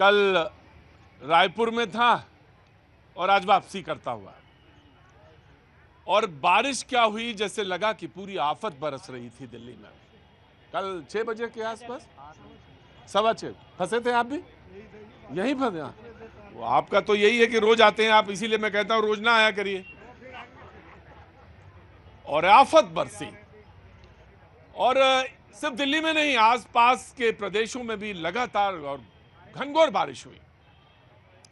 कल रायपुर में था और आज वापसी करता हुआ, और बारिश क्या हुई जैसे लगा कि पूरी आफत बरस रही थी दिल्ली में। कल 6 बजे के आसपास, 6:15 फंसे थे आप भी यहीं फंसे। आपका तो यही है कि रोज आते हैं आप, इसीलिए मैं कहता हूं रोज ना आया करिए। और आफत बरसी, और सिर्फ दिल्ली में नहीं, आसपास के प्रदेशों में भी लगातार और घनघोर बारिश हुई।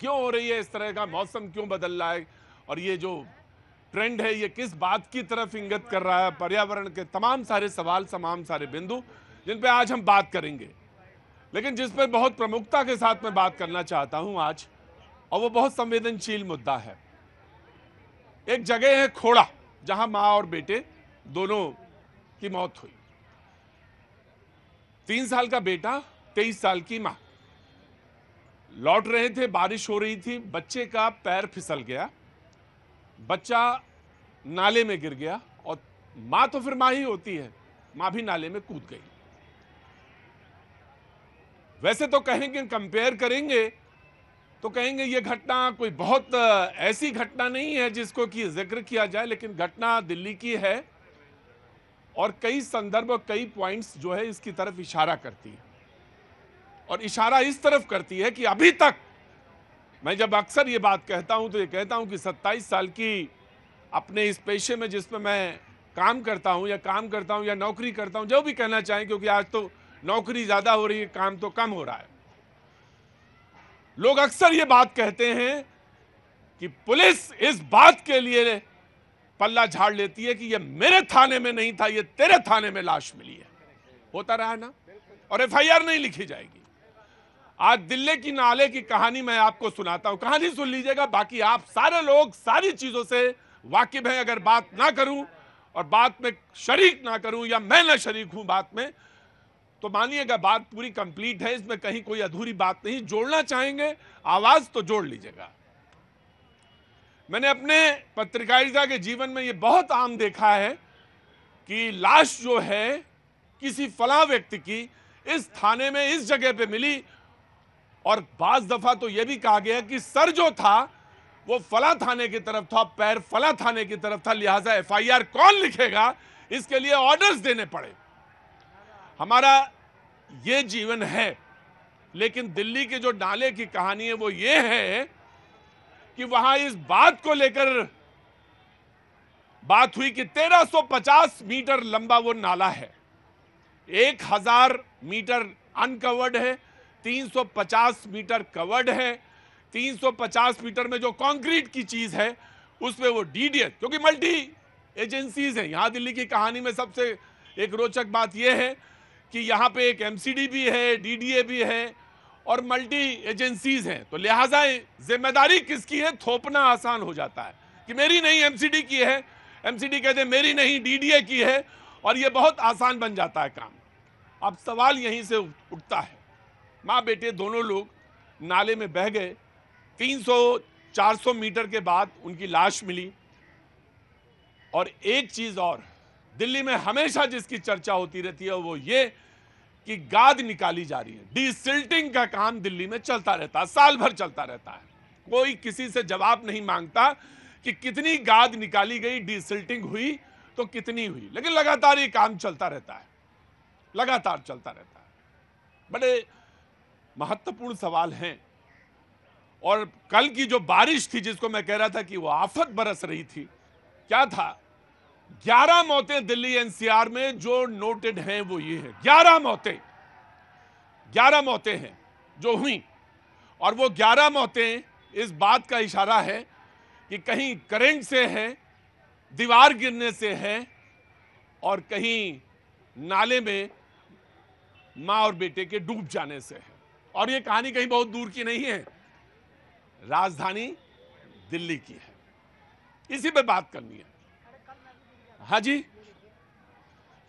क्यों हो रही है, इस तरह का मौसम क्यों बदल रहा है, और ये जो ट्रेंड है ये किस बात की तरफ इंगित कर रहा है, पर्यावरण के तमाम सारे सवाल, तमाम सारे बिंदु जिन पे आज हम बात करेंगे। लेकिन जिस पर बहुत प्रमुखता के साथ मैं बात करना चाहता हूं आज, और वो बहुत संवेदनशील मुद्दा है। एक जगह है खोड़ा, जहां मां और बेटे दोनों की मौत हुई। 3 साल का बेटा, 23 साल की मां, लौट रहे थे, बारिश हो रही थी, बच्चे का पैर फिसल गया, बच्चा नाले में गिर गया, और मां तो फिर मां ही होती है, मां भी नाले में कूद गई। वैसे तो कहेंगे, कंपेयर करेंगे तो कहेंगे ये घटना कोई बहुत ऐसी घटना नहीं है जिसको कि जिक्र किया जाए, लेकिन घटना दिल्ली की है और कई संदर्भ और कई पॉइंट्स जो है इसकी तरफ इशारा करती है, और इशारा इस तरफ करती है कि अभी तक मैं जब अक्सर ये बात कहता हूं तो ये कहता हूं कि 27 साल की अपने इस पेशे में जिसमें मैं काम करता हूं या नौकरी करता हूं, जो भी कहना चाहें, क्योंकि आज तो नौकरी ज़्यादा हो रही है, काम तो कम हो रहा है। लोग अक्सर ये बात कहते हैं कि पुलिस इस बात के लिए पल्ला झाड़ लेती है कि ये मेरे थाने में नहीं था, ये तेरे थाने में लाश मिली है। होता रहा ना, और FIR नहीं लिखी जाएगी। आज दिल्ली की नाले की कहानी मैं आपको सुनाता हूं, कहानी सुन लीजिएगा, बाकी आप सारे लोग सारी चीजों से वाकिफ हैं। अगर बात ना करूं और बात में शरीक ना करूं, या मैं ना शरीक हूं बात में, तो मानिएगा बात पूरी कंप्लीट है, इसमें कहीं कोई अधूरी बात नहीं। जोड़ना चाहेंगे आवाज तो जोड़ लीजिएगा। मैंने अपने पत्रकारिता के जीवन में यह बहुत आम देखा है कि लाश जो है किसी फला व्यक्ति की इस थाने में इस जगह पे मिली, और बाज दफा तो यह भी कहा गया कि सर जो था वो फला थाने की तरफ था, पैर फला थाने की तरफ था, लिहाजा FIR कौन लिखेगा, इसके लिए ऑर्डर्स देने पड़े। हमारा ये जीवन है, लेकिन दिल्ली के जो नाले की कहानी है वो ये है कि वहां इस बात को लेकर बात हुई कि 1350 मीटर लंबा वो नाला है, 1000 मीटर अनकवर्ड है, 350 मीटर कवर्ड है। 350 मीटर में जो कंक्रीट की चीज है उसमें वो DDA, क्योंकि मल्टी एजेंसीज हैं यहाँ दिल्ली की कहानी में। सबसे एक रोचक बात ये है कि यहाँ पे एक MCD भी है, DDA भी है, और मल्टी एजेंसीज हैं, तो लिहाजा जिम्मेदारी किसकी है थोपना आसान हो जाता है कि मेरी नहीं MCD की है, MCD कहते हैं मेरी नहीं DDA की है, और ये बहुत आसान बन जाता है काम। अब सवाल यहीं से उठता है, माँ बेटे दोनों लोग नाले में बह गए, 300-400 मीटर के बाद उनकी लाश मिली। और एक चीज़ और दिल्ली में हमेशा जिसकी चर्चा होती रहती है वो ये कि गाद निकाली जा रही है, डीसिल्टिंग का काम दिल्ली में चलता रहता है, साल भर चलता रहता है। कोई किसी से जवाब नहीं मांगता कि कितनी गाद निकाली गई, डीसिल्टिंग हुई तो कितनी हुई, लेकिन लगातार ये काम चलता रहता है, लगातार चलता रहता है। बड़े महत्वपूर्ण सवाल हैं, और कल की जो बारिश थी जिसको मैं कह रहा था कि वो आफत बरस रही थी, क्या था? 11 मौतें दिल्ली NCR में जो नोटेड हैं वो ये है, 11 मौतें हैं जो हुई, और वो 11 मौतें इस बात का इशारा है कि कहीं करंट से है, दीवार गिरने से है, और कहीं नाले में माँ और बेटे के डूब जाने से है। और ये कहानी कहीं बहुत दूर की नहीं है, राजधानी दिल्ली की है, इसी पे बात करनी है। हाँ जी,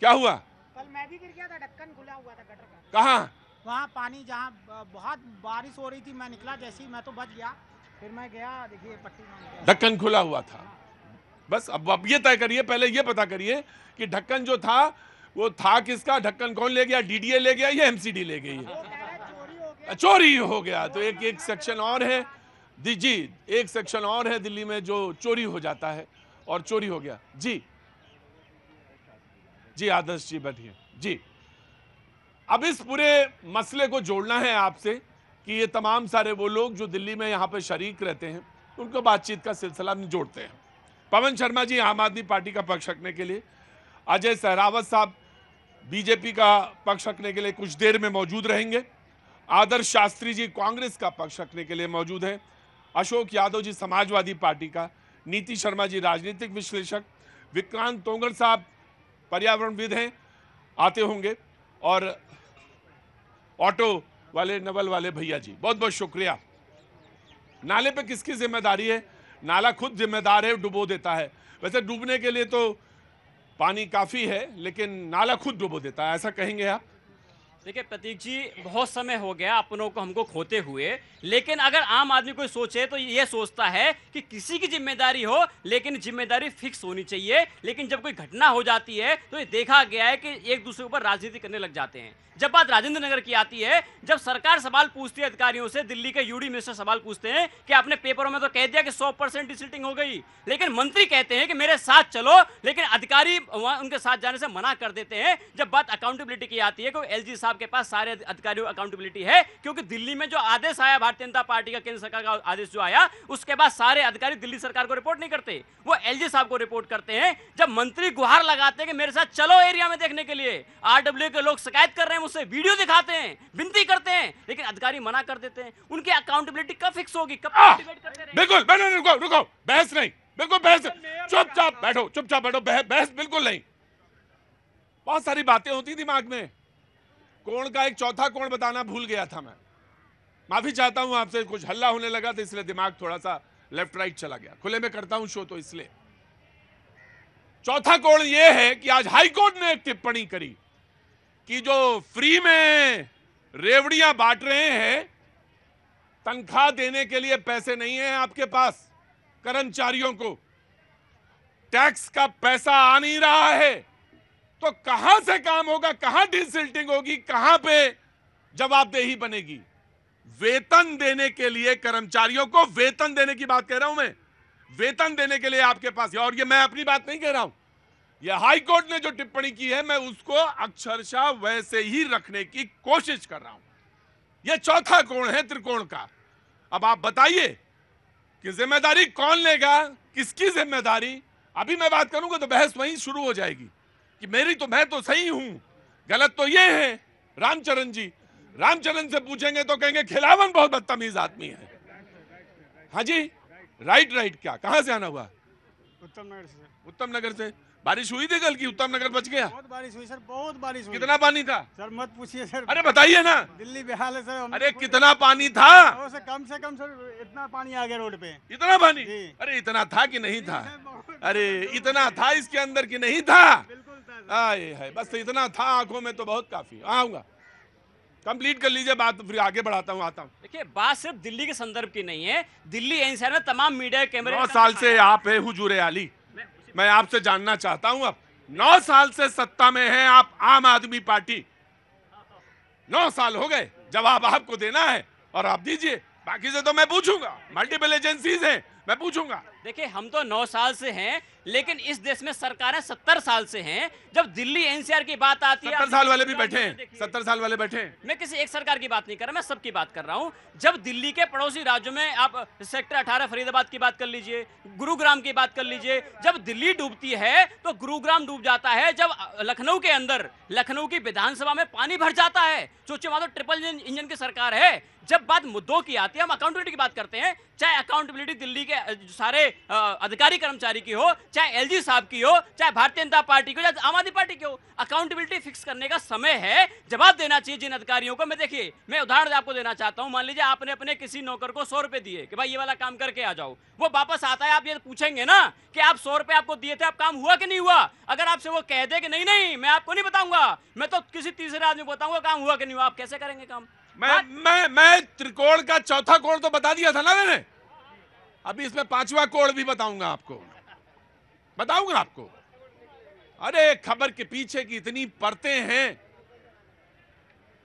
क्या हुआ? कल मैं भी गिर गया था, ढक्कन खुला हुआ था गटर का। कहाँ? वहाँ पानी, जहाँ बहुत बारिश हो रही थी, मैं निकला, जैसे ही मैं तो बच गया, फिर मैं गया, देखिए पट्टी ढक्कन खुला हुआ था। बस अब ये तय करिए, पहले ये पता करिए कि ढक्कन जो था वो था किसका, ढक्कन कौन ले गया, DDA ले गया या MCD ले गई है? चोरी हो गया तो एक सेक्शन और है जी, एक सेक्शन और है दिल्ली में जो चोरी हो जाता है और चोरी हो गया। जी जी आदर्श जी बैठिए जी। अब इस पूरे मसले को जोड़ना है आपसे कि ये तमाम सारे वो लोग जो दिल्ली में यहाँ पे शरीक रहते हैं उनको बातचीत का सिलसिला नहीं जोड़ते हैं। पवन शर्मा जी आम आदमी पार्टी का पक्ष रखने के लिए, अजय सहरावत साहब बीजेपी का पक्ष रखने के लिए कुछ देर में मौजूद रहेंगे, आदर्श शास्त्री जी कांग्रेस का पक्ष रखने के लिए मौजूद हैं, अशोक यादव जी समाजवादी पार्टी का, नीति शर्मा जी राजनीतिक विश्लेषक, विक्रांत तोंगर साहब पर्यावरणविद हैं आते होंगे, और ऑटो वाले नवल वाले भैया जी बहुत बहुत शुक्रिया। नाले पे किसकी जिम्मेदारी है? नाला खुद जिम्मेदार है, डुबो देता है। वैसे डूबने के लिए तो पानी काफ़ी है लेकिन नाला खुद डुबो देता है, ऐसा कहेंगे आप? देखिए प्रतीक जी, बहुत समय हो गया अपनों को हमको खोते हुए, लेकिन अगर आम आदमी कोई सोचे तो ये सोचता है कि किसी की जिम्मेदारी हो लेकिन जिम्मेदारी फिक्स होनी चाहिए। लेकिन जब कोई घटना हो जाती है तो ये देखा गया है कि एक दूसरे ऊपर राजनीति करने लग जाते हैं। जब बात राजेंद्र नगर की आती है, जब सरकार सवाल पूछती है अधिकारियों से, दिल्ली के यूडी मिनिस्टर सवाल पूछते हैं कि आपने पेपरों में तो कह दिया कि 100% डिसिल्टिंग हो गई, लेकिन मंत्री कहते हैं कि मेरे साथ चलो, लेकिन अधिकारी उनके साथ जाने से मना कर देते हैं। जब बात अकाउंटेबिलिटी की आती है, कोई LG साहब के पास सारे अधिकारियों अकाउंटेबिलिटी है, क्योंकि दिल्ली में जो आदेश आया भारतीय जनता पार्टी का, केंद्र सरकार का आदेश जो आया, उसके बाद सारे अधिकारी दिल्ली सरकार को रिपोर्ट नहीं करते, वो LG साहब को रिपोर्ट करते हैं। जब मंत्री गुहार लगाते हैं कि मेरे साथ चलो एरिया में देखने के लिए, RW के लोग शिकायत कर रहे हैं, उससे वीडियो दिखाते हैं, विनती करते हैं, लेकिन अधिकारी मना कर देते हैं। उनकी अकाउंटेबिलिटी कब फिक्स होगी? कब डिबेट करते रहेंगे? बिल्कुल रुको, बहस नहीं, बिल्कुल बहस, चुपचाप बैठो, चुपचाप बैठो, बहस बिल्कुल नहीं। बहुत सारी बातें होती दिमाग में, कोण का एक चौथा कोण बताना भूल गया था मैं, माफी चाहता हूं आपसे। कुछ हल्ला होने लगा तो इसलिए दिमाग थोड़ा सा लेफ्ट राइट चला गया, खुले में करता हूं शो तो इसलिए। चौथा कोण यह है कि आज हाईकोर्ट ने एक टिप्पणी करी कि जो फ्री में रेवड़ियां बांट रहे हैं, तनख्वाह देने के लिए पैसे नहीं है आपके पास, कर्मचारियों को टैक्स का पैसा आ नहीं रहा है, तो कहां से काम होगा, कहां डिसिल्टिंग होगी, कहां पे जवाबदेही बनेगी? वेतन देने के लिए, कर्मचारियों को वेतन देने की बात कह रहा हूं मैं, वेतन देने के लिए आपके पास, और ये मैं अपनी बात नहीं कह रहा हूं, यह हाईकोर्ट ने जो टिप्पणी की है मैं उसको अक्षरशः वैसे ही रखने की कोशिश कर रहा हूं। यह चौथा कोण है त्रिकोण का। अब आप बताइए कि जिम्मेदारी कौन लेगा, किसकी जिम्मेदारी? अभी मैं बात करूंगा तो बहस वहीं शुरू हो जाएगी कि मेरी तो, मैं तो सही हूं, गलत तो ये है। रामचरण जी, रामचरण से पूछेंगे तो कहेंगे खिलावन बहुत बदतमीज आदमी है। हाँ जी, राइट क्या, कहां से आना हुआ? उत्तम नगर से। बारिश हुई थी कल की? उत्तम नगर बच गया? बहुत बारिश हुई सर, बहुत बारिश हुई। कितना पानी था सर? मत पूछिए सर, अरे बताइए ना, दिल्ली बेहाल है सर। अरे कितना पानी था? से कम सर इतना पानी आ गया रोड पे, इतना पानी। अरे इतना था कि नहीं था? अरे इतना था इसके अंदर कि नहीं था? आए हाय, बस इतना था आंखों में तो बहुत काफी। आऊंगा, कंप्लीट कर लीजिए बात, फिर आगे बढ़ाता हूँ, आता हूँ। देखिए बात सिर्फ दिल्ली के संदर्भ की नहीं है, दिल्ली एनसीआर में तमाम मीडिया कैमरे 9 साल से आप है हुजूर आली, मैं आपसे जानना चाहता हूं, आप 9 साल से सत्ता में हैं आप आम आदमी पार्टी, 9 साल हो गए, जवाब आपको देना है और आप दीजिए, बाकी से तो मैं पूछूंगा, मल्टीपल एजेंसीज हैं, मैं पूछूंगा। देखिए हम तो 9 साल से हैं, लेकिन इस देश में सरकारें 70 साल से हैं। जब दिल्ली एनसीआर की बात आती है, 70 साल वाले भी बैठे हैं, 70 साल वाले बैठे हैं। मैं किसी एक सरकार की बात नहीं कर रहा, मैं सबकी बात कर रहा हूँ। जब दिल्ली के पड़ोसी राज्यों में आप सेक्टर 18 फरीदाबाद की बात कर लीजिए, गुरुग्राम की बात कर लीजिए, जब दिल्ली डूबती है तो गुरुग्राम डूब जाता है। जब लखनऊ के अंदर, लखनऊ की विधानसभा में पानी भर जाता है, सोचिए वहां तो ट्रिपल इंजन की सरकार है। जब बात मुद्दों की आती है, हम अकाउंटेबिलिटी की बात करते हैं, चाहे अकाउंटेबिलिटी दिल्ली के सारे अधिकारी कर्मचारी की हो, चाहे LG साहब की हो, चाहे भारतीय जनता पार्टी की हो, चाहे आम आदमी पार्टी की हो, अकाउंटेबिलिटी फिक्स करने का समय है, जवाब देना चाहिए जिन अधिकारियों को। मैं देखिए, मैं उदाहरण आपको देना चाहता हूं, मान लीजिए आपने अपने किसी नौकर को 100 रुपए दिए कि भाई ये वाला काम करके आ जाओ, वो वापस आता है, आप ये पूछेंगे ना कि आप 100 रुपए आपको दिए थे, आप काम हुआ कि नहीं हुआ? अगर आपसे वो कह दे कि नहीं नहीं मैं आपको नहीं बताऊंगा, मैं तो किसी तीसरे आदमी को बताऊंगा, काम हुआ कि नहीं हुआ, आप कैसे करेंगे काम? मैं त्रिकोण का चौथा कोण तो बता दिया था ना मैंने, अभी इसमें 5वां कोण भी बताऊंगा आपको, बताऊंगा आपको। अरे खबर के पीछे की इतनी परतें हैं,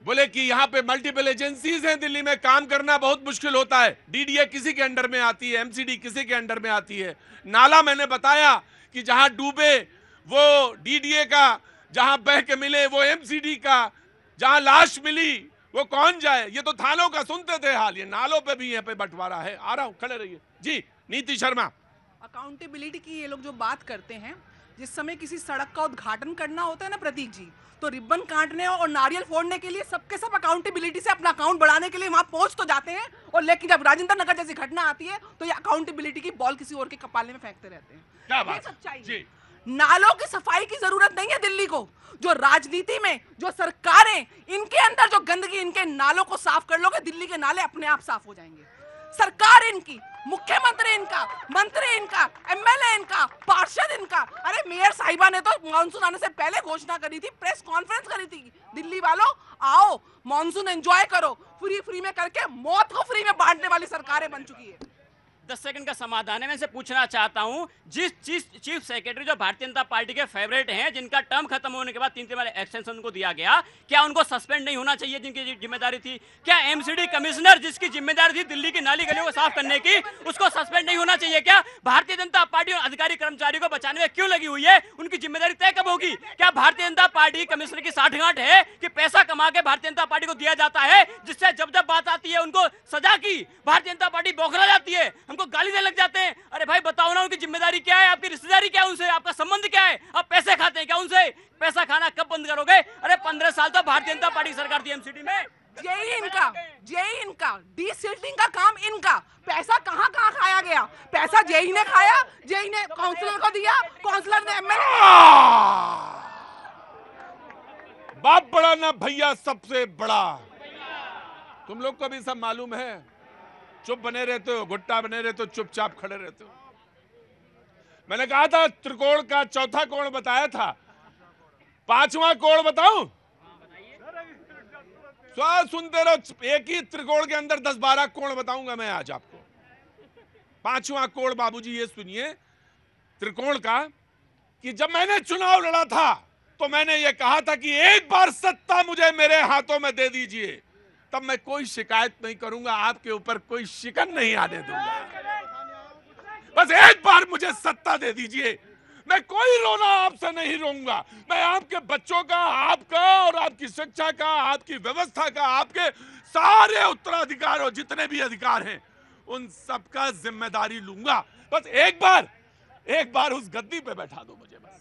बोले कि यहाँ पे मल्टीपल एजेंसीज हैं, दिल्ली में काम करना बहुत मुश्किल होता है। डीडीए किसी के अंडर में आती है, एमसीडी किसी के अंडर में आती है। नाला मैंने बताया कि जहाँ डूबे वो डीडीए का, जहाँ बह के मिले वो एमसीडी का, जहाँ लाश मिली वो कौन जाए। ये तो थानों का सुनते थे हाल, ये नालों पे भी यहाँ पे बंटवारा है। आ रहा हूँ, खड़े रहिए जी। नीति शर्मा, अकाउंटेबिलिटी की ये लोग जो बात करते हैं, जिस समय किसी सड़क का उद्घाटन करना होता है ना प्रतीक जी, तो रिबन काटने और नारियल फोड़ने के लिए सबके सब अकाउंटेबिलिटी से अपना अकाउंट बढ़ाने के लिए वहाँ पहुँच तो जाते हैं, और लेकिन जब राजेंद्र नगर जैसी घटना आती है तो ये अकाउंटेबिलिटी की बॉल किसी और के कपाले में फेंकते रहते हैं। क्या बात सच्चाई। नालों की सफाई की जरूरत नहीं है दिल्ली को। जो राजनीति में जो सरकारें, इनके अंदर जो गंदगी, इनके नालों को साफ कर लोगे, दिल्ली के नाले अपने आप साफ हो जाएंगे। सरकार इनकी, मुख्यमंत्री इनका, मंत्री इनका, एमएलए इनका, पार्षद इनका। अरे मेयर साहिबा ने तो मानसून आने से पहले घोषणा करी थी, प्रेस कॉन्फ्रेंस करी थी, दिल्ली वालों आओ मानसून एंजॉय करो, फ्री में करके मौत को फ्री में बांटने वाली सरकारें बन चुकी है। 10 सेकंड का समाधान है। मैं इनसे पूछना चाहता हूं, जिस चीफ सेक्रेटरी जो भारतीय जनता पार्टी के फेवरेट हैं, जिनका टर्म खत्म होने के बाद 3 बार एक्सटेंशन उनको दिया गया, क्या उनको सस्पेंड नहीं होना चाहिए जिनकी जिम्मेदारी थी? क्या एमसीडी कमिश्नर जिसकी जिम्मेदारी थी दिल्ली की नाली गलियों को साफ करने की, उसको सस्पेंड नहीं होना चाहिए क्या? भारतीय जनता पार्टी और अधिकारी कर्मचारियों को बचाने में क्यों लगी हुई है? उनकी जिम्मेदारी तय कब होगी? क्या भारतीय जनता पार्टी कमिश्नर की साठगांठ है कि पैसा कमा के भारतीय जनता पार्टी को दिया जाता है, जिससे जब जब बात आती है उनको सजा की, भारतीय जनता पार्टी बौखला जाती है, हमको गाली देने लग जाते हैं? अरे भाई बताओ ना, उनकी जिम्मेदारी क्या है? आपकी रिश्तेदारी क्या है उनसे? आपका संबंध क्या है? आप पैसे खाते हैं क्या उनसे? पैसा खाना कब बंद करोगे? अरे 15 साल तो भारतीय जनता पार्टी सरकार थी एमसीडी में। जेई इनका, डीसीलिंग का काम इनका। पैसा कहाँ खाया गया? पैसा जेई ने खाया, जेई ने काउंसिलर को दिया, काउंसिलर ने एमएलए। बाप बड़ा ना भैया सबसे बड़ा, तुम लोग को भी सब मालूम है। चुप बने रहते हो, घुट्टा बने रहते हो, चुपचाप खड़े रहते हो। मैंने कहा था त्रिकोण का चौथा कोण बताया था, 5वां कोण बताऊं? सुनते रहो, एक ही त्रिकोण के अंदर 10-12 कोण बताऊंगा मैं आज आपको। 5वां कोण बाबूजी ये सुनिए त्रिकोण का, कि जब मैंने चुनाव लड़ा था तो मैंने ये कहा था कि एक बार सत्ता मुझे मेरे हाथों में दे दीजिए, तब मैं कोई शिकायत नहीं करूंगा, आपके ऊपर कोई शिकन नहीं आने दूंगा। बस एक बार मुझे सत्ता दे दीजिए, मैं कोई रोना आपसे नहीं रोऊंगा। मैं आपके बच्चों का, आपका और आपकी शिक्षा का, आपकी व्यवस्था का, आपके सारे उत्तराधिकार और जितने भी अधिकार हैं उन सबका जिम्मेदारी लूंगा। बस एक बार उस गद्दी पे बैठा दो मुझे, बस।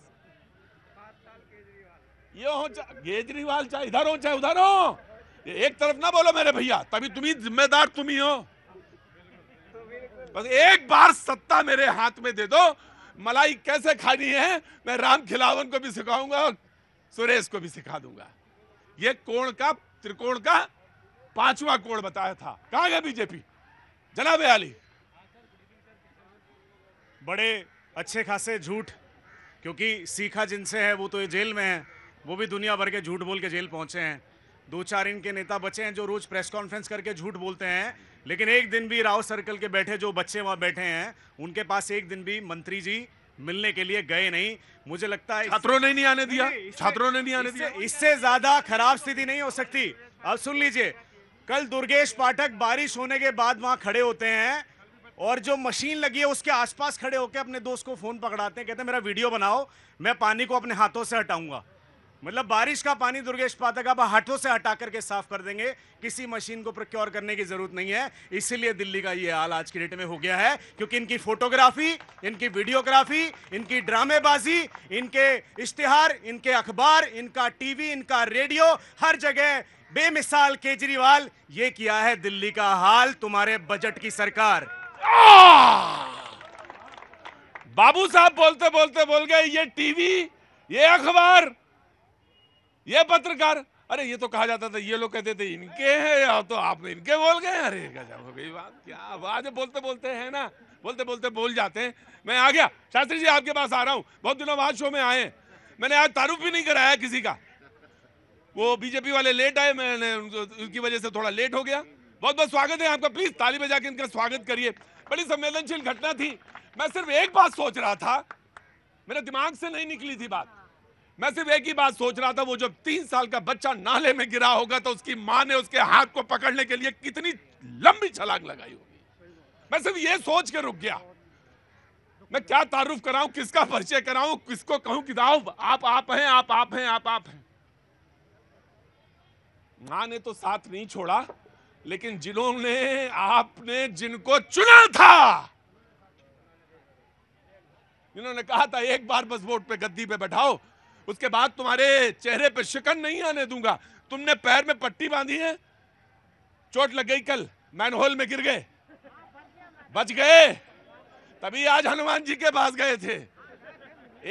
ये हो चाहे केजरीवाल, चाहे इधर हो चाहे उधर हो, एक तरफ ना बोलो मेरे भैया, तभी तुम ही जिम्मेदार तुम ही हो। बस एक बार सत्ता मेरे हाथ में दे दो, मलाई कैसे खानी है मैं राम खिलावन को भी सिखाऊंगा और सुरेश को भी सिखा दूंगा। ये कोण का, त्रिकोण का 5वां कोण बताया था। कहां गया बीजेपी? जनाब आली, बड़े अच्छे खासे झूठ, क्योंकि सीखा जिनसे है वो तो ये जेल में है, वो भी दुनिया भर के झूठ बोल के जेल पहुंचे हैं। 2-4 इनके नेता बचे हैं जो रोज प्रेस कॉन्फ्रेंस करके झूठ बोलते हैं, लेकिन एक दिन भी राव सर्कल के बैठे जो बच्चे वहाँ बैठे हैं उनके पास एक दिन भी मंत्री जी मिलने के लिए गए नहीं। मुझे लगता है छात्रों ने नहीं आने दिया, छात्रों ने नहीं आने दिया। इससे ज्यादा खराब स्थिति नहीं हो सकती। अब सुन लीजिए, कल दुर्गेश पाठक बारिश होने के बाद वहाँ खड़े होते हैं और जो मशीन लगी है उसके आसपास खड़े होकर अपने दोस्त को फोन पकड़ाते हैं, कहते हैं मेरा वीडियो बनाओ, मैं पानी को अपने हाथों से हटाऊंगा। मतलब बारिश का पानी दुर्गेश पाठक अब हाथों से हटा करके साफ कर देंगे, किसी मशीन को प्रोक्योर करने की जरूरत नहीं है। इसीलिए दिल्ली का ये हाल आज की डेट में हो गया है, क्योंकि इनकी फोटोग्राफी, इनकी वीडियोग्राफी, इनकी ड्रामेबाजी, इनके इश्तिहार, इनके अखबार, इनका टीवी, इनका रेडियो, हर जगह बेमिसाल केजरीवाल, ये किया है दिल्ली का हाल तुम्हारे बजट की सरकार। बाबू साहब बोलते बोलते बोल गए, ये टीवी, ये अखबार, ये पत्रकार। अरे ये तो कहा जाता था, ये लोग कहते थे इनके हैं, या तो आप इनके बोल गए। अरे गजब हो गई बात, क्या आवाज बोलते बोलते है ना, बोलते बोलते बोल जाते हैं। मैं आ गया शास्त्री जी आपके पास आ रहा हूँ, बहुत दिनों बाद शो में आए। मैंने आज तारुफ भी नहीं कराया किसी का, वो बीजेपी वाले लेट आए, मैंने उनकी वजह से थोड़ा लेट हो गया। बहुत बहुत स्वागत है आपका, प्लीज ताली बजा के इनका स्वागत करिए। बड़ी संवेदनशील घटना थी, मैं सिर्फ एक बात सोच रहा था, मेरे दिमाग से नहीं निकली थी बात। मैं सिर्फ एक ही बात सोच रहा था, वो जब 3 साल का बच्चा नाले में गिरा होगा तो उसकी माँ ने उसके हाथ को पकड़ने के लिए कितनी लंबी छलांग लगाई होगी। मैं सिर्फ ये सोच के रुक गया। मैं क्या तारुफ कराऊं, किसका परिचय कराऊं, किसको कहूं कि दाऊ आप हैं, आप हैं, आप हैं। माँ ने तो साथ नहीं छोड़ा, लेकिन जिन्होंने आपने जिनको चुना था, जिन्होंने कहा था एक बार बस वोट पे गद्दी पे बैठाओ, उसके बाद तुम्हारे चेहरे पे शिकन नहीं आने दूंगा। तुमने पैर में पट्टी बांधी है, चोट लग गई, कल मैनहोल में गिर गए, बच गए, तभी आज हनुमान जी के पास गए थे।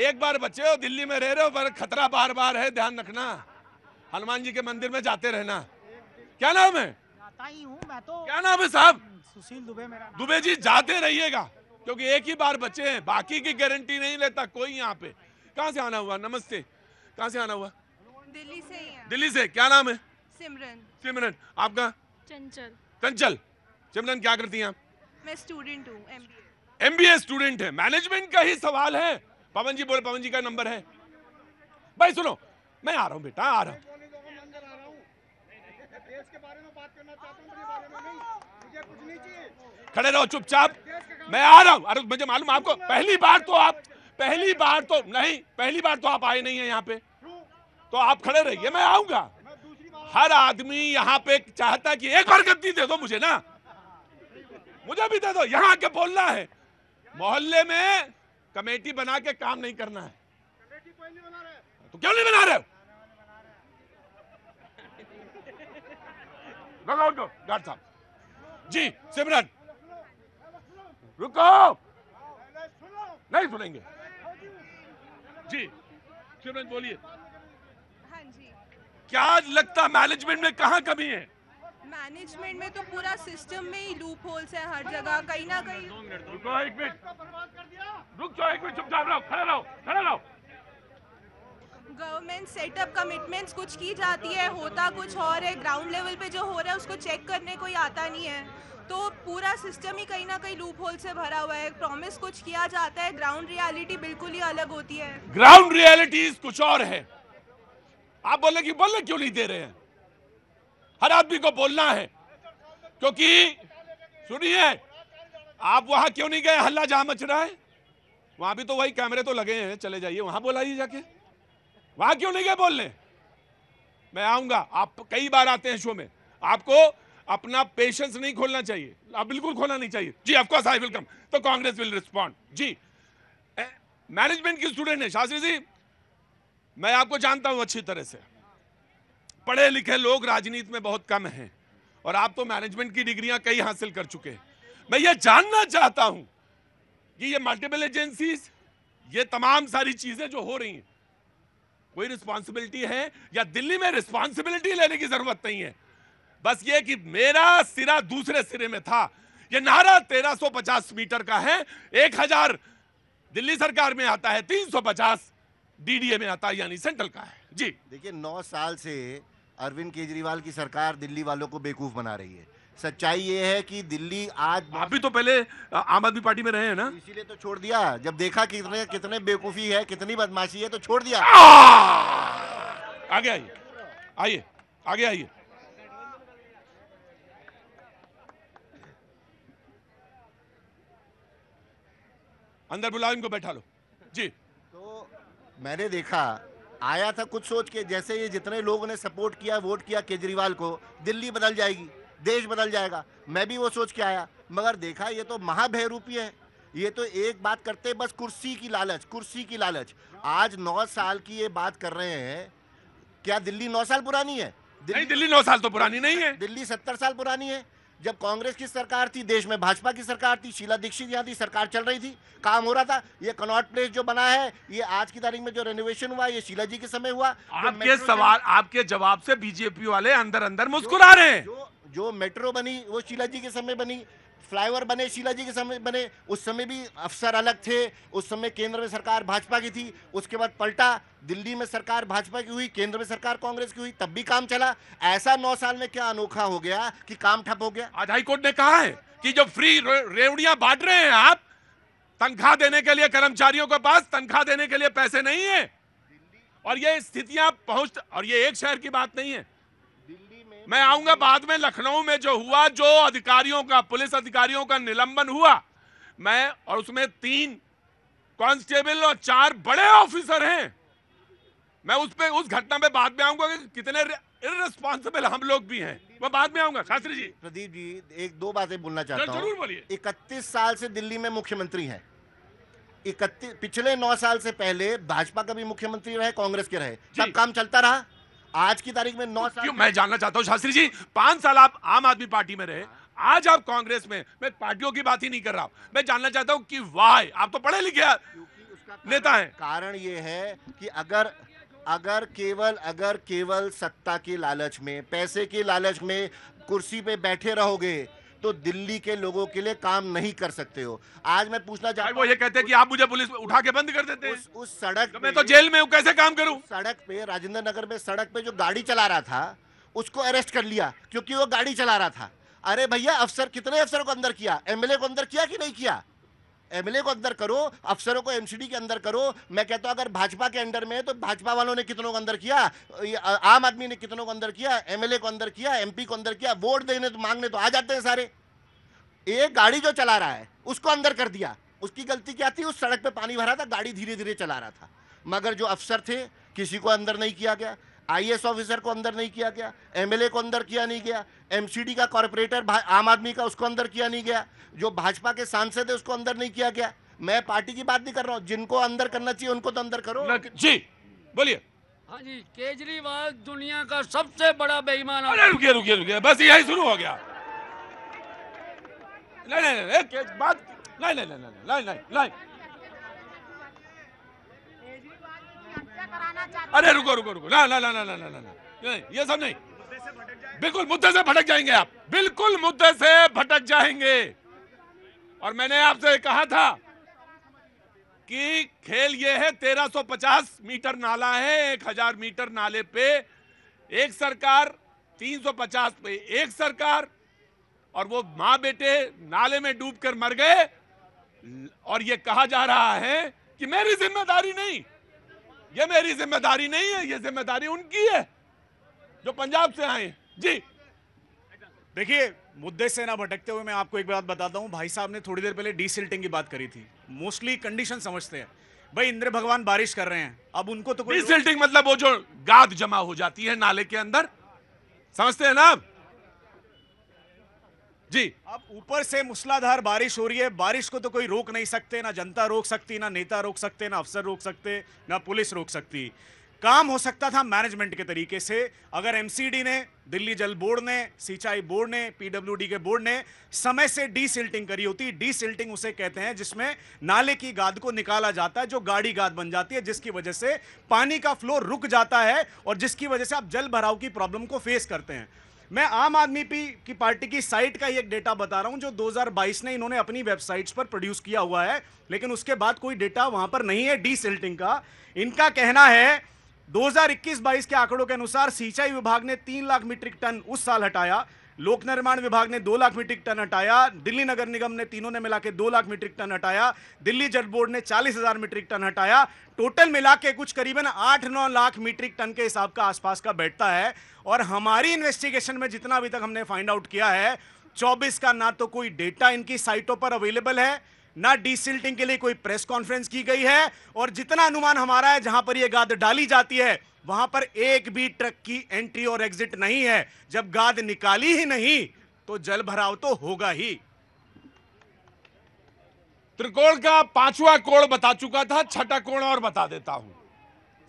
एक बार बचे हो, दिल्ली में रह रहे हो, पर खतरा बार बार है, ध्यान रखना, हनुमान जी के मंदिर में जाते रहना। क्या नाम है? जाता ही हूं मैं तो। क्या नाम है साहब? सुशील दुबे मेरा नाम। दुबे जी जाते रहिएगा, क्योंकि एक ही बार बचे हैं, बाकी की गारंटी नहीं लेता कोई। यहाँ पे कहाँ से आना हुआ? नमस्ते, कहाँ से आना हुआ? दिल्ली से ही। दिल्ली से? क्या नाम है? सिमरन। सिमरन, आपका? चंचल। चंचल, सिमरन क्या करती हैं आप? मैं स्टूडेंट हूँ, MBA स्टूडेंट है। मैनेजमेंट का ही सवाल है। पवन जी बोले, पवन जी का नंबर है। भाई सुनो, मैं आ रहा हूँ बेटा, आ रहा हूँ। खड़े रहो चुपचाप, मैं आ रहा हूँ। अरे मुझे मालूम, आपको पहली बार तो आप आए नहीं है यहाँ पे, तो आप खड़े रहिए, मैं आऊंगा। हर आदमी यहाँ पे चाहता कि एक बार गद्दी दे दो मुझे, ना मुझे भी दे दो। यहाँ आके बोलना है, मोहल्ले में कमेटी बना के काम नहीं करना है। तो क्यों नहीं बना रहे हो? लगाओ तो गार्ड साहब जी। सिमरन रुको, नहीं सुनेंगे जी। सिमरन बोलिए। हाँ जी, क्या लगता मैनेजमेंट में कहाँ कमी है? मैनेजमेंट में तो पूरा सिस्टम में ही लूप होल्स है, हर जगह कहीं ना कहीं। रुको एक मिनट, रुक जाओ एक मिनट, चुपचाप रहो, खड़े रहो, खड़े रहो। गवर्नमेंट सेटअप कमिटमेंट्स कुछ की जाती है, होता कुछ और है। ग्राउंड लेवल पे जो हो रहा है उसको चेक करने कोई आता नहीं है, तो पूरा सिस्टम ही कहीं ना कहीं लूप होल से भरा हुआ है। प्रॉमिस कुछ किया जाता है, ग्राउंड रियलिटी बिल्कुल ही अलग होती है। ग्राउंड रियलिटीज कुछ और है। आप बोलने क्यों नहीं दे रहे हैं? हर आदमी को बोलना है, क्योंकि सुनिए, आप वहां क्यों नहीं गए? हल्ला जहां मच रहा है वहां भी तो वही कैमरे तो लगे हैं, चले जाइए वहां, बोलाइए जाके। वहां क्यों नहीं गए बोलने? मैं आऊंगा। आप कई बार आते हैं शो में, आपको अपना पेशेंस नहीं खोलना चाहिए, आप बिल्कुल खोलना नहीं चाहिए जी। Of course I will come, तो कांग्रेस विल रिस्पॉन्ड जी। मैनेजमेंट की स्टूडेंट है शास्त्री जी, मैं आपको जानता हूं अच्छी तरह से। पढ़े लिखे लोग राजनीति में बहुत कम हैं, और आप तो मैनेजमेंट की डिग्रियां कई हासिल कर चुके हैं। मैं ये जानना चाहता हूं कि ये मल्टीपल एजेंसीज, ये तमाम सारी चीजें जो हो रही हैं, कोई रिस्पॉन्सिबिलिटी है, या दिल्ली में रिस्पॉन्सिबिलिटी लेने की जरूरत नहीं है? बस ये कि मेरा सिरा दूसरे सिरे में था। ये नारा 1350 मीटर का है, 1000 दिल्ली सरकार में आता है, 350 DDA में आता है, यानी सेंट्रल का है जी। देखिए, 9 साल से अरविंद केजरीवाल की सरकार दिल्ली वालों को बेवकूफ बना रही है। सच्चाई ये है कि दिल्ली आज, आप भी तो पहले आम आदमी पार्टी में रहे हैं ना, इसीलिए तो छोड़ दिया। जब देखा कितने बेवकूफी है, कितनी बदमाशी है, तो छोड़ दिया। आगे आइए, आइए आगे आइए। अंदर बुलाओ, इनको बैठा लो जी। तो मैंने देखा, आया था कुछ सोच के, जैसे ये जितने लोगों ने सपोर्ट किया, वोट किया केजरीवाल को, दिल्ली बदल जाएगी, देश बदल जाएगा, मैं भी वो सोच के आया। मगर देखा ये तो महाभयरूपी है। ये तो एक बात करते बस, कुर्सी की लालच, कुर्सी की लालच। आज 9 साल की ये बात कर रहे हैं। क्या दिल्ली 9 साल पुरानी है? नहीं, दिल्ली 9 साल तो पुरानी नहीं है। दिल्ली 70 साल पुरानी है। जब कांग्रेस की सरकार थी, देश में भाजपा की सरकार थी, शीला दीक्षित यहाँ थी, सरकार चल रही थी, काम हो रहा था। ये कनॉट प्लेस जो बना है, ये आज की तारीख में जो रेनोवेशन हुआ, ये शीला जी के समय हुआ। आपके सवाल, आपके जवाब से बीजेपी वाले अंदर अंदर मुस्कुरा रहे हैं। जो मेट्रो बनी वो शीला जी के समय बनी, फ्लाईओवर बने शीला जी के समय बने। उस समय भी अफसर अलग थे, उस समय केंद्र में सरकार भाजपा की थी, उसके बाद पलटा, दिल्ली में सरकार भाजपा की हुई, केंद्र में सरकार कांग्रेस की हुई, तब भी काम चला। ऐसा 9 साल में क्या अनोखा हो गया कि काम ठप हो गया? आज हाईकोर्ट ने कहा है कि जो फ्री रेवड़ियां बांट रहे हैं आप, तनख्वाह देने के लिए कर्मचारियों के पास तनख्वाह देने के लिए पैसे नहीं है। और ये स्थितियां पहुंच, और ये एक शहर की बात नहीं है, दिल्ली में मैं आऊंगा बाद में, लखनऊ में जो हुआ, जो अधिकारियों का, पुलिस अधिकारियों का निलंबन हुआ, मैं और उसमें 3 कांस्टेबल और 4 बड़े ऑफिसर हैं, मैं उस घटना में बाद में आऊंगा कि कितने इररेस्पॉन्सिबल हम लोग भी हैं, मैं बाद में आऊंगा। शास्त्री जी, प्रदीप जी, 1-2 बातें बोलना चाहता हूं। जरूर बोलिए। 31 साल से दिल्ली में मुख्यमंत्री हैं, 31 पिछले 9 साल से पहले भाजपा का भी मुख्यमंत्री रहे, कांग्रेस के रहे, सब काम चलता रहा। आज की तारीख में 9 साल, मैं जानना चाहता हूँ शास्त्री जी, 5 साल आप आम आदमी पार्टी में रहे, आज आप कांग्रेस में, मैं पार्टियों की बात ही नहीं कर रहा हूं, मैं जानना चाहता हूं कि वाई, आप तो पढ़े लिखे नेता हैं। कारण ये है कि अगर केवल सत्ता के लालच में, पैसे के लालच में कुर्सी पे बैठे रहोगे तो दिल्ली के लोगों के लिए काम नहीं कर सकते हो। आज मैं पूछना चाहता हूँ, वो ये कहते हैं कि आप मुझे पुलिस में उठा के बंद कर देते हैं, उस सड़क तो मैं तो जेल में हूँ, कैसे काम करूँ? सड़क पे, राजेंद्र नगर में सड़क पे जो गाड़ी चला रहा था उसको अरेस्ट कर लिया क्योंकि वो गाड़ी चला रहा था। अरे भैया, अफसर, कितने अफसरों को अंदर किया? एमएलए को अंदर किया कि नहीं किया? एमएलए को अंदर करो, अफसरों को एमसीडी के अंदर करो। मैं कहता हूँ अगर भाजपा के अंडर में है तो भाजपा वालों ने कितनों को अंदर किया, आम आदमी ने कितनों को अंदर किया, एमएलए को अंदर किया, एमपी को अंदर किया। वोट देने तो मांगने तो आ जाते हैं सारे। एक गाड़ी जो चला रहा है उसको अंदर कर दिया, उसकी गलती क्या थी? उस सड़क पर पानी भरा था, गाड़ी धीरे धीरे चला रहा था। मगर जो अफसर थे किसी को अंदर नहीं किया गया, आईएएस ऑफिसर को अंदर नहीं किया गया, एमएलए को अंदर किया नहीं गया, एमसीडी का कॉर्पोरेटर आम आदमी का उसको अंदर किया नहीं गया, जो भाजपा के सांसद है उसको अंदर नहीं किया गया। मैं पार्टी की बात नहीं कर रहा हूँ, जिनको अंदर करना चाहिए उनको तो अंदर करो। जी बोलिए। हाँ जी, केजरीवाल दुनिया का सबसे बड़ा बेईमान। रुकिए रुकिए रुकिए, बस यही शुरू हो गया। अरे रुको रुको रुको, ना ना ना ना ना ना ना, ये सब नहीं, बिल्कुल मुद्दे से भटक जाएंगे आप, बिल्कुल मुद्दे से भटक जाएंगे। और मैंने आपसे कहा था कि खेल ये है, 1350 मीटर नाला है, 1000 मीटर नाले पे एक सरकार, 350 पे एक सरकार, और वो माँ बेटे नाले में डूबकर मर गए। और ये कहा जा रहा है कि मेरी जिम्मेदारी नहीं, ये मेरी जिम्मेदारी नहीं है, ये जिम्मेदारी उनकी है जो पंजाब से आए। जी देखिए, मुद्दे से ना भटकते हुए मैं आपको एक बात बताता हूँ। भाई साहब ने थोड़ी देर पहले डी सिल्टिंग की बात करी थी, मोस्टली कंडीशन समझते हैं। भाई इंद्र भगवान बारिश कर रहे हैं, अब उनको तो डी सिल्टिंग मतलब वो जो गाद जमा हो जाती है नाले के अंदर, समझते हैं ना आप? जी, अब ऊपर से मूसलाधार बारिश हो रही है, बारिश को तो कोई रोक नहीं सकते, ना जनता रोक सकती, ना नेता रोक सकते, ना अफसर रोक सकते, ना पुलिस रोक सकती। काम हो सकता था मैनेजमेंट के तरीके से, अगर एमसीडी ने, दिल्ली जल बोर्ड ने, सिंचाई बोर्ड ने, पीडब्ल्यूडी के बोर्ड ने समय से डी सिल्टिंग करी होती। डी सिल्टिंग उसे कहते हैं जिसमें नाले की गाद को निकाला जाता है, जो गाड़ी गाद बन जाती है, जिसकी वजह से पानी का फ्लो रुक जाता है और जिसकी वजह से आप जल भराव की प्रॉब्लम को फेस करते हैं। मैं आम आदमी की पार्टी की साइट का ही एक डेटा बता रहा हूं जो 2022 में इन्होंने अपनी वेबसाइट्स पर प्रोड्यूस किया हुआ है, लेकिन उसके बाद कोई डेटा वहां पर नहीं है डी सिल्टिंग का। इनका कहना है 2021-22 के आंकड़ों के अनुसार सिंचाई विभाग ने 3 लाख मीट्रिक टन उस साल हटाया, लोक निर्माण विभाग ने 2 लाख मीट्रिक टन हटाया, दिल्ली नगर निगम ने, तीनों ने मिला के 2 लाख मीट्रिक टन हटाया, दिल्ली जल बोर्ड ने 40,000 मीट्रिक टन हटाया। टोटल मिला के कुछ करीबन 8-9 लाख मीट्रिक टन के हिसाब का आसपास का बैठता है। और हमारी इन्वेस्टिगेशन में जितना अभी तक हमने फाइंड आउट किया है, 24 का ना तो कोई डेटा इनकी साइटों पर अवेलेबल है, ना डीसिल्टिंग के लिए कोई प्रेस कॉन्फ्रेंस की गई है, और जितना अनुमान हमारा है जहां पर यह गाद डाली जाती है वहां पर एक भी ट्रक की एंट्री और एग्जिट नहीं है। जब गाद निकाली ही नहीं तो जल भराव तो होगा ही। त्रिकोण का 5वां कोण बता चुका था, 6ठा कोण और बता देता हूं।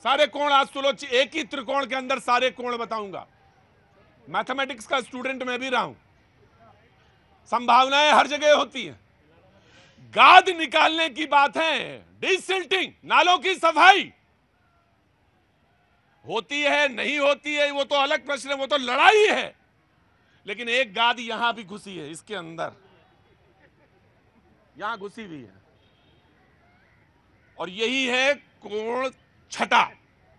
सारे कोण आज तो लोग एक ही त्रिकोण के अंदर सारे कोण बताऊंगा। मैथमेटिक्स का स्टूडेंट मैं भी रहा हूं, संभावनाएं हर जगह होती हैं। गाद निकालने की बात है, डिसिल्टिंग, नालों की सफाई होती है नहीं होती है वो तो अलग प्रश्न है, वो तो लड़ाई है। लेकिन एक गाद यहां भी घुसी है, इसके अंदर यहां घुसी हुई है, और यही है कोण 6ठा।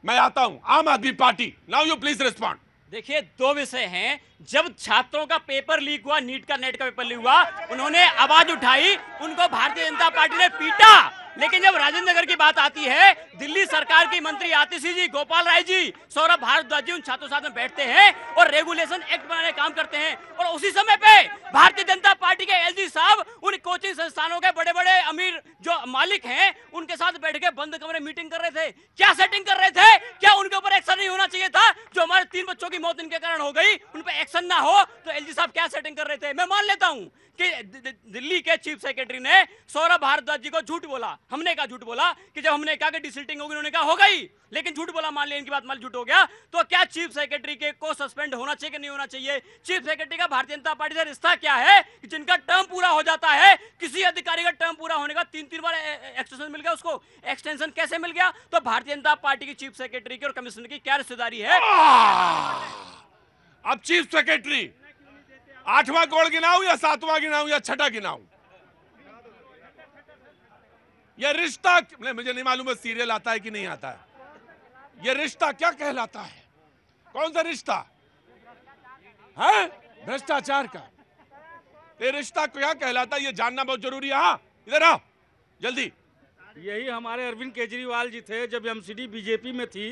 मैं आता हूं Aam Aadmi Party, now you please respond. देखिए, 2 विषय हैं। जब छात्रों का पेपर लीक हुआ, नीट का पेपर लीक हुआ, उन्होंने आवाज उठाई, उनको भारतीय जनता पार्टी ने पीटा। लेकिन जब राजेंद्र नगर की बात आती है, दिल्ली सरकार की मंत्री आतिशी जी, गोपाल राय जी, सौरभ भारद्वाज जी उन छात्रों साथ में बैठते हैं और रेगुलेशन एक्ट बनाने काम करते हैं। और उसी समय पे भारतीय जनता पार्टी के एलजी साहब उन कोचिंग संस्थानों के बड़े बड़े अमीर जो मालिक हैं उनके साथ बैठ के बंद कमरे मीटिंग कर रहे थे। क्या सेटिंग कर रहे थे? क्या उनके ऊपर एक्शन नहीं होना चाहिए था? जो हमारे 3 बच्चों की मौत इनके कारण हो गई, उन पर एक्शन ना हो तो एलजी साहब क्या सेटिंग कर रहे थे? मैं मान लेता हूँ कि दिल्ली के चीफ सेक्रेटरी ने सौरभ भारद्वाज जी को झूठ बोला, हमने कहा झूठ बोला कि जब हमने कहा कि डिसिल्टिंग होगी उन्होंने कहा हो गई, लेकिन झूठ बोला, मान लिया इनकी बात, झूठ हो गया। तो क्या चीफ सेक्रेटरी के को सस्पेंड होना चाहिए कि नहीं होना चाहिए? चीफ सेक्रेटरी का भारतीय जनता पार्टी से रिश्ता क्या है कि जिनका टर्म पूरा हो जाता है, किसी अधिकारी का टर्म पूरा होने का 3-3 बार एक्सटेंशन मिल गया, उसको एक्सटेंशन कैसे मिल गया? तो भारतीय जनता पार्टी की चीफ सेक्रेटरी की और कमिश्नर की क्या रिश्तेदारी है? अब चीफ सेक्रेटरी 8वां गोल गिनाऊं या 7वां गिनाऊं या 6ठा गिनाऊं? यह रिश्ता नहीं, मुझे नहीं मालूम है सीरियल आता है कि नहीं आता है। यह रिश्ता क्या कहलाता है? कौन सा रिश्ता है? भ्रष्टाचार का ये रिश्ता क्या कहलाता है? यह जानना बहुत जरूरी है। इधर आओ जल्दी। यही हमारे अरविंद केजरीवाल जी थे, जब एमसीडी बीजेपी में थी,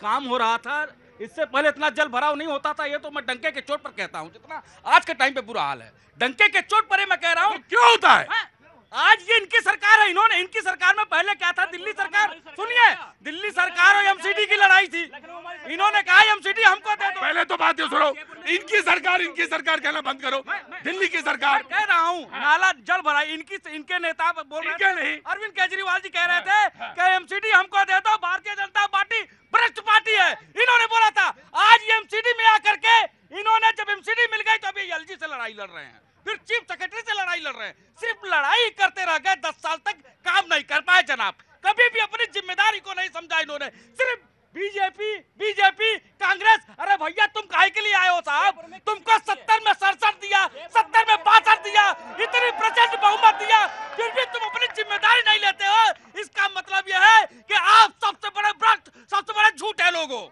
काम हो रहा था, इससे पहले इतना जल भराव नहीं होता था। ये तो मैं डंके के चोट पर कहता हूँ, जितना आज के टाइम पे बुरा हाल है, डंके के चोट पर ही मैं कह रहा हूँ। क्यों होता है? आज ये इनकी सरकार है, इन्होंने इनकी सरकार में पहले क्या था, दिल्ली सरकार, सुनिए, दिल्ली सरकार और एमसीडी की लड़ाई थी। इन्होंने कहा एमसीडी हमको दे दो। पहले तो बात सुनो, इनकी सरकार कहना बंद करो। दिल्ली की सरकार कह रहा हूँ, नाला जल भरा। इनकी इनके नेता बोल रहे थे, अरविंद केजरीवाल जी कह रहे थे कि एमसीडी हमको दे दो, भारतीय जनता पार्टी भ्रष्ट पार्टी है, इन्होंने बोला था। आज एमसीडी में आकर के इन्होंने, जब एमसीडी मिल गई तो अभी एलजी से लड़ाई लड़ रहे हैं, फिर चीफ सेक्रेटरी से लड़ाई लड़ रहे हैं, सिर्फ लड़ाई करते रह गए। 10 साल तक काम नहीं कर पाए जनाब, कभी भी अपनी जिम्मेदारी को नहीं समझा इन्होंने। सिर्फ बीजेपी कांग्रेस। अरे भैया तुम काहे के लिए आए हो साहब? तुमको 70 में 67 दिया, 70 में 62 दिया, इतनी प्रचंड बहुमत दिया, फिर भी तुम अपनी जिम्मेदारी नहीं लेते हो। इसका मतलब यह है कि आप सबसे बड़े भ्रष्ट, सबसे बड़े झूठ है लोगों।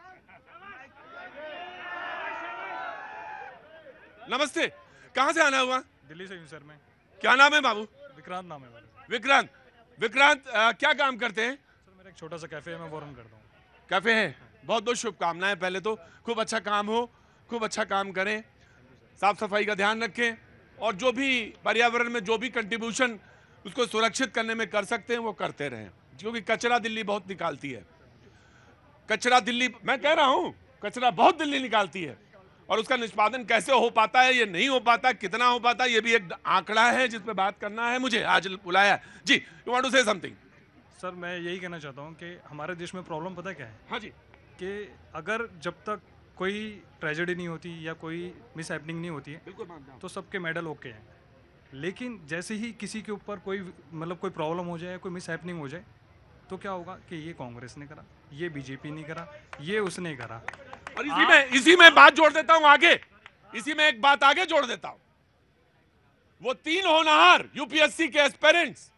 नमस्ते, कहाँ से आना हुआ? दिल्ली से हूँ सर मैं। क्या नाम है बाबू? विक्रांत नाम है। विक्रांत क्या काम करते हैं? सर मेरा एक छोटा सा कैफे है, मैं वॉर्म करता हूँ। कैफे है, बहुत बहुत शुभकामनाएं। पहले तो खूब अच्छा काम हो, खूब अच्छा काम करें, साफ सफाई का ध्यान रखें और जो भी पर्यावरण में जो भी कंट्रीब्यूशन उसको सुरक्षित करने में कर सकते हैं वो करते रहें, क्योंकि कचरा दिल्ली बहुत निकालती है। कचरा दिल्ली, मैं कह रहा हूँ, कचरा बहुत दिल्ली निकालती है और उसका निष्पादन कैसे हो पाता है, ये नहीं हो पाता, कितना हो पाता है, ये भी एक आंकड़ा है जिस पर बात करना है। मुझे आज बुलाया जी। You want to say something? Sir मैं यही कहना चाहता हूँ कि हमारे देश में प्रॉब्लम पता क्या है? हाँ जी। कि अगर जब तक कोई ट्रेजेडी नहीं होती या कोई मिसहैपनिंग नहीं होती है, बिल्कुल मानता हूँ, तो सबके मेडल ओके हैं। लेकिन जैसे ही किसी के ऊपर कोई मतलब कोई प्रॉब्लम हो जाए, कोई मिसहैपनिंग हो जाए, तो क्या होगा कि ये कांग्रेस ने करा, ये बीजेपी ने करा, ये उसने करा। और इसी में बात जोड़ देता हूँ आगे, इसी में एक बात आगे जोड़ देता हूँ। वो 3 होनहार यूपीएससी के एस्पिरेंट्स,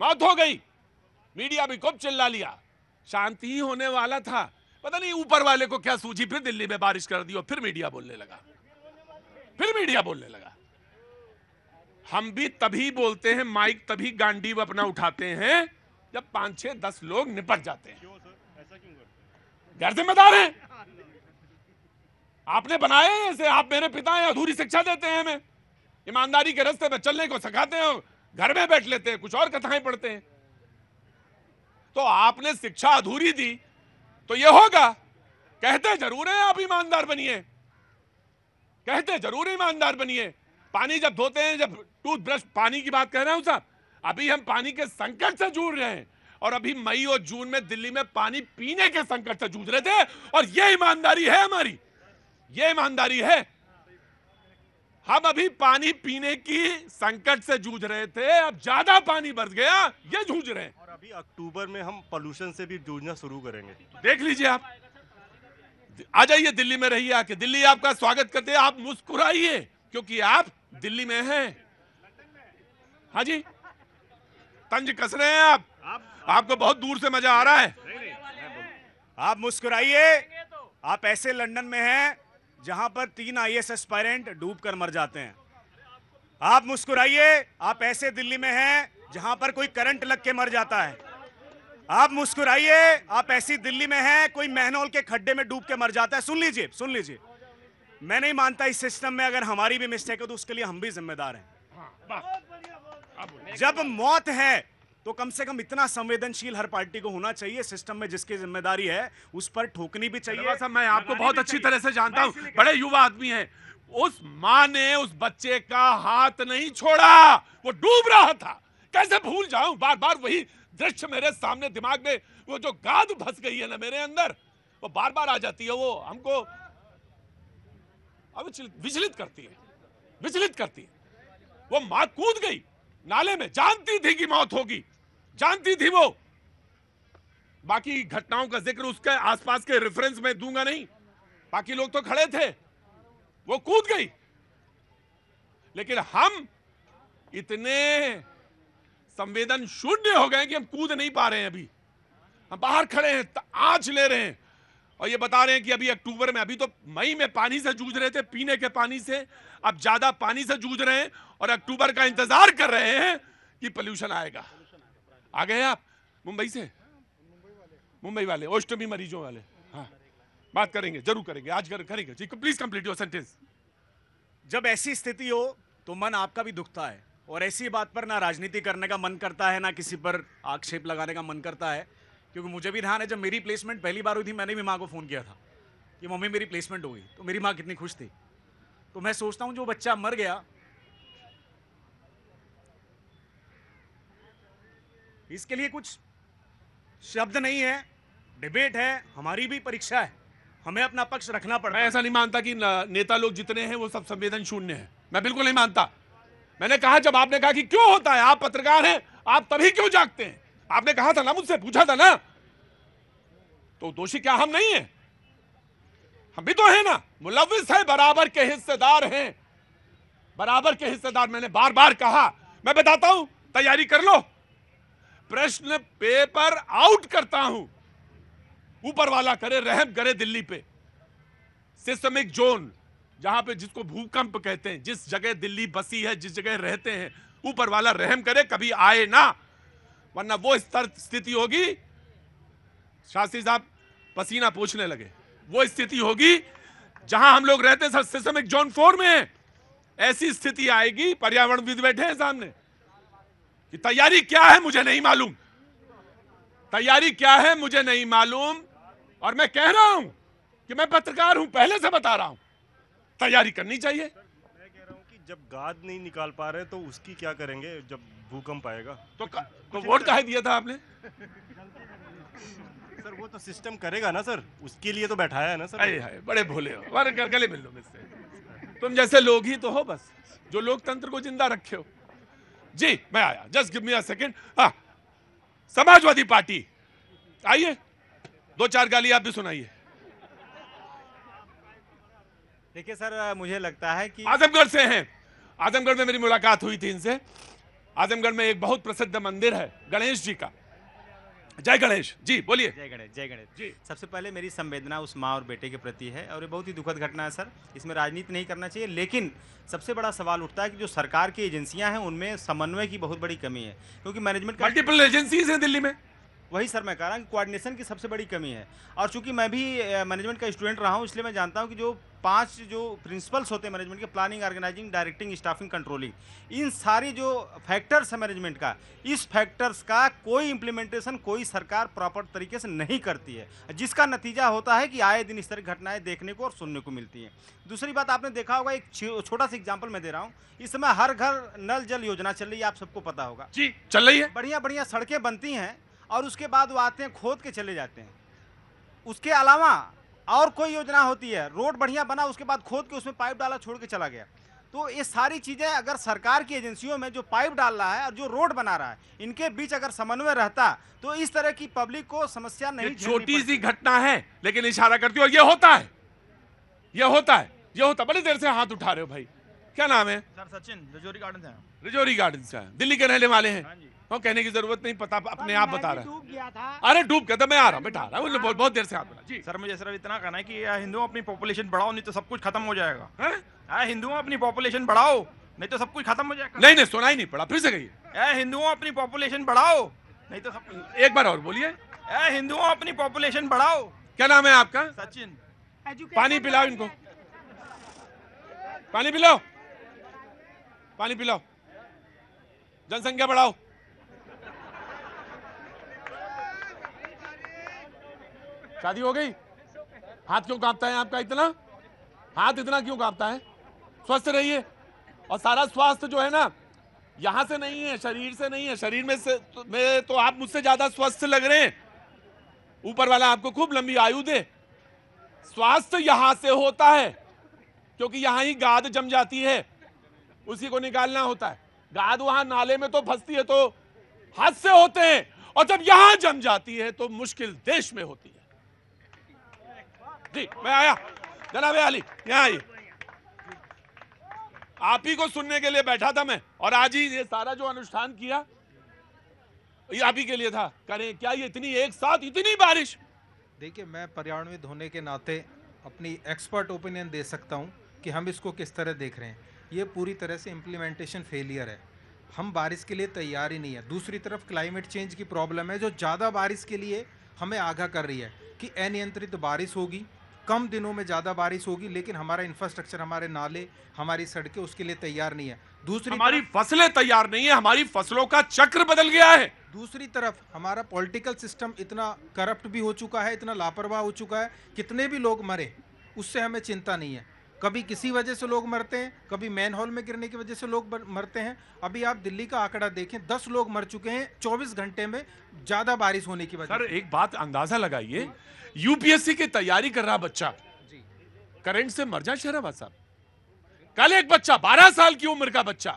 मौत हो गई, मीडिया भी खूब चिल्ला लिया, शांति ही होने वाला था, पता नहीं ऊपर वाले को क्या सूझी, फिर दिल्ली में बारिश कर दी और फिर मीडिया बोलने लगा। हम भी तभी बोलते हैं, माइक तभी गांडीव अपना उठाते हैं जब 5-6-10 लोग निपट जाते हैं। गैर जिम्मेदार है, आपने बनाए ऐसे, आप मेरे पिता हैं, अधूरी शिक्षा देते हैं हमें, ईमानदारी के रास्ते पर चलने को सिखाते हैं, घर में बैठ लेते हैं, कुछ और कथाएं पढ़ते हैं। तो आपने शिक्षा अधूरी दी तो ये होगा। कहते जरूर हैं आप ईमानदार बनिए, कहते जरूर ईमानदार बनिए। पानी जब धोते हैं, जब टूथब्रश, पानी की बात कह रहा हूं साहब, अभी हम पानी के संकट से जूझ रहे हैं और अभी मई और जून में दिल्ली में पानी पीने के संकट से जूझ रहे थे और ये ईमानदारी है हमारी, ये ईमानदारी है। हम अभी पानी पीने की संकट से जूझ रहे थे, अब ज्यादा पानी बरस गया, ये जूझ रहे हैं। और अभी अक्टूबर में हम पोल्यूशन से भी जूझना शुरू करेंगे, देख लीजिए आप। आ जाइए दिल्ली में, रहिए आके, दिल्ली आपका स्वागत करते हैं, आप मुस्कुराइए क्योंकि आप दिल्ली में हैं। हाँ जी, तंज कस रहे हैं आप, आपको बहुत दूर से मजा आ रहा है। आप मुस्कुराइए, आप ऐसे लंदन में हैं जहां पर 3 IS एस्पायरेंट डूब कर मर जाते हैं। आप मुस्कुराइए, आप ऐसे दिल्ली में हैं जहां पर कोई करंट लग के मर जाता है। आप मुस्कुराइए, आप ऐसी दिल्ली में हैं, कोई मैनहोल के खड्डे में डूब के मर जाता है, सुन लीजिए। मैं नहीं मानता इस सिस्टम में अगर हमारी भी मिस्टेक हो तो उसके लिए हम भी जिम्मेदार हैं। जब मौत है तो कम से कम इतना संवेदनशील हर पार्टी को होना चाहिए सिस्टम में, जिसकी जिम्मेदारी है उस पर ठोकनी भी चाहिए। साहब, मैं आपको बहुत अच्छी तरह से जानता हूँ, बड़े युवा आदमी हैं। उस माँ ने उस बच्चे का हाथ नहीं छोड़ा, वो डूब रहा था। कैसे भूल जाऊं, बार बार वही दृश्य मेरे सामने, दिमाग में वो जो गाद फंस गई है ना मेरे अंदर, वो बार बार आ जाती है, वो हमको अब विचलित करती है। वो माँ कूद गई नाले में, जानती थी कि मौत होगी, जानती थी वो। बाकी घटनाओं का जिक्र उसके आसपास के रेफरेंस में दूंगा नहीं, बाकी लोग तो खड़े थे, वो कूद गई। लेकिन हम इतने संवेदन शून्य हो गए कि हम कूद नहीं पा रहे हैं। अभी हम बाहर खड़े हैं, आंच ले रहे हैं, और ये बता रहे हैं कि अभी अक्टूबर में, अभी तो मई में पानी से जूझ रहे थे, पीने के पानी से, अब ज्यादा पानी से जूझ रहे हैं और अक्टूबर का इंतजार कर रहे हैं कि पोल्यूशन आएगा। आ गए आप मुंबई से, मुंबई वाले ओस्टमी मरीजों वाले, हाँ बात करेंगे, जरूर करेंगे, आज करेंगे जी, प्लीज कंप्लीट योर सेंटेंस। जब ऐसी स्थिति हो तो मन आपका भी दुखता है, और ऐसी बात पर ना राजनीति करने का मन करता है, ना किसी पर आक्षेप लगाने का मन करता है। क्योंकि मुझे भी ध्यान है जब मेरी प्लेसमेंट पहली बार हुई थी, मैंने भी माँ को फ़ोन किया था कि मम्मी मेरी प्लेसमेंट हो गई, तो मेरी माँ कितनी खुश थी। तो मैं सोचता हूँ जो बच्चा मर गया, इसके लिए कुछ शब्द नहीं है। डिबेट है, हमारी भी परीक्षा है, हमें अपना पक्ष रखना पड़ता है। मैं ऐसा नहीं मानता कि नेता लोग जितने हैं वो सब संवेदन शून्य है, मैं बिल्कुल नहीं मानता। मैंने कहा, जब आपने कहा कि क्यों होता है, आप पत्रकार हैं, आप तभी क्यों जागते हैं, आपने कहा था ना, मुझसे पूछा था ना, तो दोषी क्या हम नहीं हैं? हम भी तो हैं ना, मुलविस है, बराबर के हिस्सेदार हैं, बराबर के हिस्सेदार। मैंने बार बार कहा, मैं बताता हूं, तैयारी कर लो, प्रश्न पेपर आउट करता हूं, ऊपर वाला करे रहम करे दिल्ली पे। सिस्टमिक जोन, जहां पे जिसको भूकंप कहते हैं, जिस जगह दिल्ली बसी है, जिस जगह रहते हैं, ऊपर वाला रहम करे कभी आए ना, वरना वो स्थिति होगी, शास्त्री साहब पसीना पोंछने लगे, वो स्थिति होगी जहां हम लोग रहते हैं, सिस्टमिक जोन 4 में है। ऐसी स्थिति आएगी, पर्यावरणविद बैठे हैं सामने, कि तैयारी क्या है मुझे नहीं मालूम, तैयारी क्या है मुझे नहीं मालूम। और मैं कह रहा हूं कि मैं पत्रकार हूं, पहले से बता रहा हूं, तैयारी करनी चाहिए। मैं कह रहा हूं कि जब गाद नहीं निकाल पा रहे तो उसकी क्या करेंगे, जब भूकंप आएगा तो वोट काहे दिया था आपने? सर वो तो सिस्टम करेगा ना सर, उसके लिए तो बैठाया है ना सर। अरे हाय, बड़े भोले हो, बार गले मिल लो मुझसे, तुम जैसे लोग ही तो हो बस, जो लोकतंत्र को जिंदा रखे हो। जी मैं आया, just give me a second. हाँ, समाजवादी पार्टी, आइए दो चार गाली आप भी सुनाइए। देखिए सर, मुझे लगता है कि आजमगढ़ से हैं, आजमगढ़ में मेरी मुलाकात हुई थी इनसे। आजमगढ़ में एक बहुत प्रसिद्ध मंदिर है गणेश जी का। जय गणेश जी, बोलिए। जय गणेश, जय गणेश जी। सबसे पहले मेरी संवेदना उस माँ और बेटे के प्रति है, और ये बहुत ही दुखद घटना है सर, इसमें राजनीति नहीं करना चाहिए। लेकिन सबसे बड़ा सवाल उठता है कि जो सरकार की एजेंसियां हैं उनमें समन्वय की बहुत बड़ी कमी है, क्योंकि मैनेजमेंट मल्टीपल एजेंसीज हैं दिल्ली में। वही सर मैं कह रहा हूँ कि कोऑर्डिनेशन की सबसे बड़ी कमी है। और चूंकि मैं भी मैनेजमेंट का स्टूडेंट रहा हूँ, इसलिए मैं जानता हूँ कि जो 5 जो प्रिंसिपल्स होते हैं मैनेजमेंट के, planning, organising, directing, staffing, controlling, इन सारी जो फैक्टर्स है मैनेजमेंट का, इस फैक्टर्स का कोई इम्प्लीमेंटेशन कोई सरकार प्रॉपर तरीके से नहीं करती है, जिसका नतीजा होता है कि आए दिन इस तरह की घटनाएं देखने को और सुनने को मिलती हैं। दूसरी बात, आपने देखा होगा, एक छोटा सा एग्जाम्पल मैं दे रहा हूँ, इस समय हर घर नल जल योजना चल रही है, आप सबको पता होगा जी, चल रही है। बढ़िया बढ़िया सड़कें बनती हैं और उसके बाद वो आते हैं खोद के चले जाते हैं। उसके अलावा और कोई योजना होती है, रोड बढ़िया बना, उसके बाद खोद के उसमें पाइप डाला, छोड़ के चला गया। तो ये सारी चीज़ें अगर सरकार की एजेंसियों में जो पाइप डाल रहा है और जो रोड बना रहा है, इनके बीच अगर समन्वय रहता तो इस तरह की पब्लिक को समस्या नहीं। छोटी सी घटना है लेकिन इशारा करती है, और ये होता है, ये होता है, ये होता। बड़ी देर से हाथ उठा रहे हो भाई, क्या नाम है? सर सचिन, रिजोरी गार्डन से। रिजोरी गार्डन से, दिल्ली के रहने वाले हैं, कहने की जरूरत नहीं, पता अपने आप बता रहा है। डूब गया था। अरे डूब गया था, मैं आ रहा हूँ, बैठा रहा हूँ, बहुत देर से हाथ मिला जी। सर मुझे सिर्फ इतना कहना है कि हिंदुओं अपनी पॉपुलेशन बढ़ाओ, नहीं तो सब कुछ खत्म हो जाएगा। हिंदुओं अपनी पॉपुलेशन बढ़ाओ, नहीं तो सब कुछ खत्म हो जाएगा। नहीं सुनाई नहीं पड़ा, फिर से कहिए। हिंदुओं अपनी पॉपुलेशन बढ़ाओ, नहीं तो सब। एक बार और बोलिए, हिंदुओं अपनी पॉपुलेशन बढ़ाओ। क्या नाम है आपका? सचिन। पानी पिलाओ इनको, पानी पिलाओ, पानी पिलाओ। जनसंख्या बढ़ाओ। शादी हो गई? हाथ क्यों कांपता है आपका इतना? हाथ इतना क्यों कांपता है? स्वस्थ रहिए। और सारा स्वास्थ्य जो है ना, यहां से नहीं है, शरीर से नहीं है। शरीर में से मैं तो आप मुझसे ज्यादा स्वस्थ लग रहे हैं। ऊपर वाला आपको खूब लंबी आयु दे। स्वास्थ्य यहां से होता है, क्योंकि यहां ही गाद जम जाती है, उसी को निकालना होता है। गाद वहां नाले में तो फंसती है तो हादसे होते हैं, और जब यहां जम जाती है तो मुश्किल देश में होती है। जी मैं आया जनाब अली, यहाँ आइए। आप ही को सुनने के लिए बैठा था मैं, और आज ही ये सारा जो अनुष्ठान किया ये आप ही के लिए था। करें क्या ये इतनी एक साथ इतनी बारिश? देखिए, मैं पर्यावरणविद होने के नाते अपनी एक्सपर्ट ओपिनियन दे सकता हूं कि हम इसको किस तरह देख रहे हैं। ये पूरी तरह से इम्प्लीमेंटेशन फेलियर है। हम बारिश के लिए तैयार ही नहीं है। दूसरी तरफ क्लाइमेट चेंज की प्रॉब्लम है जो ज़्यादा बारिश के लिए हमें आगाह कर रही है कि अनियंत्रित बारिश होगी, कम दिनों में ज़्यादा बारिश होगी, लेकिन हमारा इंफ्रास्ट्रक्चर, हमारे नाले, हमारी सड़कें उसके लिए तैयार नहीं है। दूसरी हमारी फसलें तैयार नहीं है, हमारी फसलों का चक्र बदल गया है। दूसरी तरफ हमारा पॉलिटिकल सिस्टम इतना करप्ट भी हो चुका है, इतना लापरवाह हो चुका है, कितने भी लोग मरे उससे हमें चिंता नहीं है। कभी किसी वजह से लोग मरते हैं, कभी मैन होल में गिरने की वजह से लोग मरते हैं। अभी आप दिल्ली का आंकड़ा देखें, 10 लोग मर चुके हैं 24 घंटे में ज़्यादा बारिश होने की वजह से। सर एक बात अंदाज़ा लगाइए, यूपीएससी की तैयारी कर रहा बच्चा करंट से मर जाए। शहराबाद साहब, कल एक बच्चा 12 साल की उम्र का बच्चा